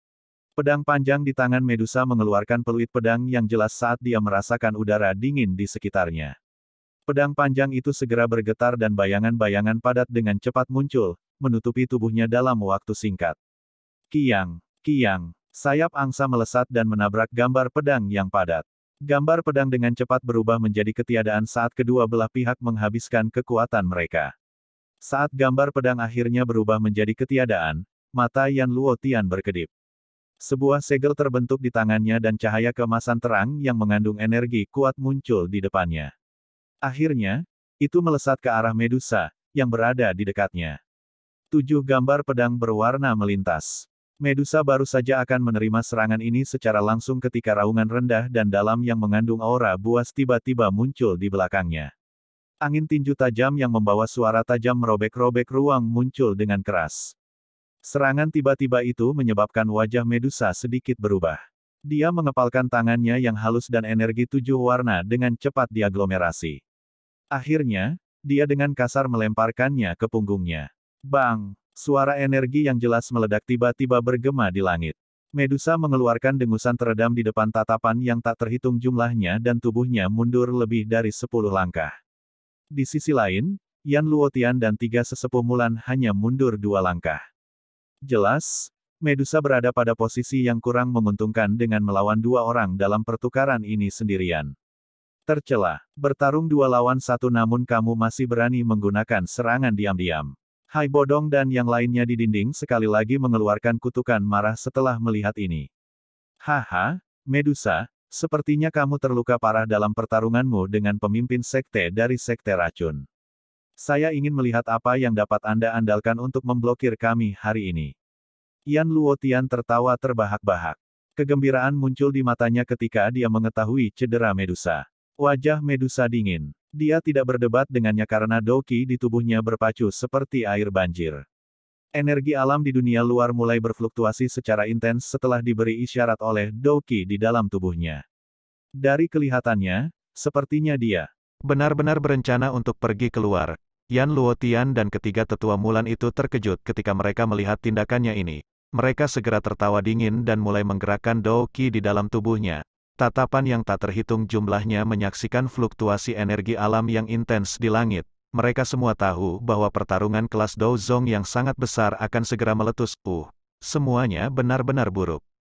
Pedang panjang di tangan Medusa mengeluarkan peluit pedang yang jelas saat dia merasakan udara dingin di sekitarnya. Pedang panjang itu segera bergetar dan bayangan-bayangan padat dengan cepat muncul, menutupi tubuhnya dalam waktu singkat. Kiang, kiang, sayap angsa melesat dan menabrak gambar pedang yang padat. Gambar pedang dengan cepat berubah menjadi ketiadaan saat kedua belah pihak menghabiskan kekuatan mereka. Saat gambar pedang akhirnya berubah menjadi ketiadaan, mata Yan Luotian berkedip. Sebuah segel terbentuk di tangannya dan cahaya keemasan terang yang mengandung energi kuat muncul di depannya. Akhirnya, itu melesat ke arah Medusa, yang berada di dekatnya. 7 gambar pedang berwarna melintas. Medusa baru saja akan menerima serangan ini secara langsung ketika raungan rendah dan dalam yang mengandung aura buas tiba-tiba muncul di belakangnya. Angin tinju tajam yang membawa suara tajam merobek-robek ruang muncul dengan keras. Serangan tiba-tiba itu menyebabkan wajah Medusa sedikit berubah. Dia mengepalkan tangannya yang halus dan energi 7 warna dengan cepat diaglomerasi. Akhirnya, dia dengan kasar melemparkannya ke punggungnya. Bang! Suara energi yang jelas meledak tiba-tiba bergema di langit. Medusa mengeluarkan dengusan teredam di depan tatapan yang tak terhitung jumlahnya dan tubuhnya mundur lebih dari 10 langkah. Di sisi lain, Yan Luotian dan 3 sesepuh Mulan hanya mundur 2 langkah. Jelas, Medusa berada pada posisi yang kurang menguntungkan dengan melawan 2 orang dalam pertukaran ini sendirian. Tercela, bertarung 2 lawan 1 namun kamu masih berani menggunakan serangan diam-diam. Hai Bodong dan yang lainnya di dinding sekali lagi mengeluarkan kutukan marah setelah melihat ini. Haha, Medusa, sepertinya kamu terluka parah dalam pertarunganmu dengan pemimpin sekte dari sekte racun. Saya ingin melihat apa yang dapat Anda andalkan untuk memblokir kami hari ini. Yan Luotian tertawa terbahak-bahak. Kegembiraan muncul di matanya ketika dia mengetahui cedera Medusa. Wajah Medusa dingin. Dia tidak berdebat dengannya karena doki di tubuhnya berpacu seperti air banjir. Energi alam di dunia luar mulai berfluktuasi secara intens setelah diberi isyarat oleh doki di dalam tubuhnya. Dari kelihatannya, sepertinya dia benar-benar berencana untuk pergi keluar. Yan Luotian dan ketiga tetua Mulan itu terkejut ketika mereka melihat tindakannya ini. Mereka segera tertawa dingin dan mulai menggerakkan doki di dalam tubuhnya. Tatapan yang tak terhitung jumlahnya menyaksikan fluktuasi energi alam yang intens di langit. Mereka semua tahu bahwa pertarungan kelas Dao Zong yang sangat besar akan segera meletus. Semuanya benar-benar buruk.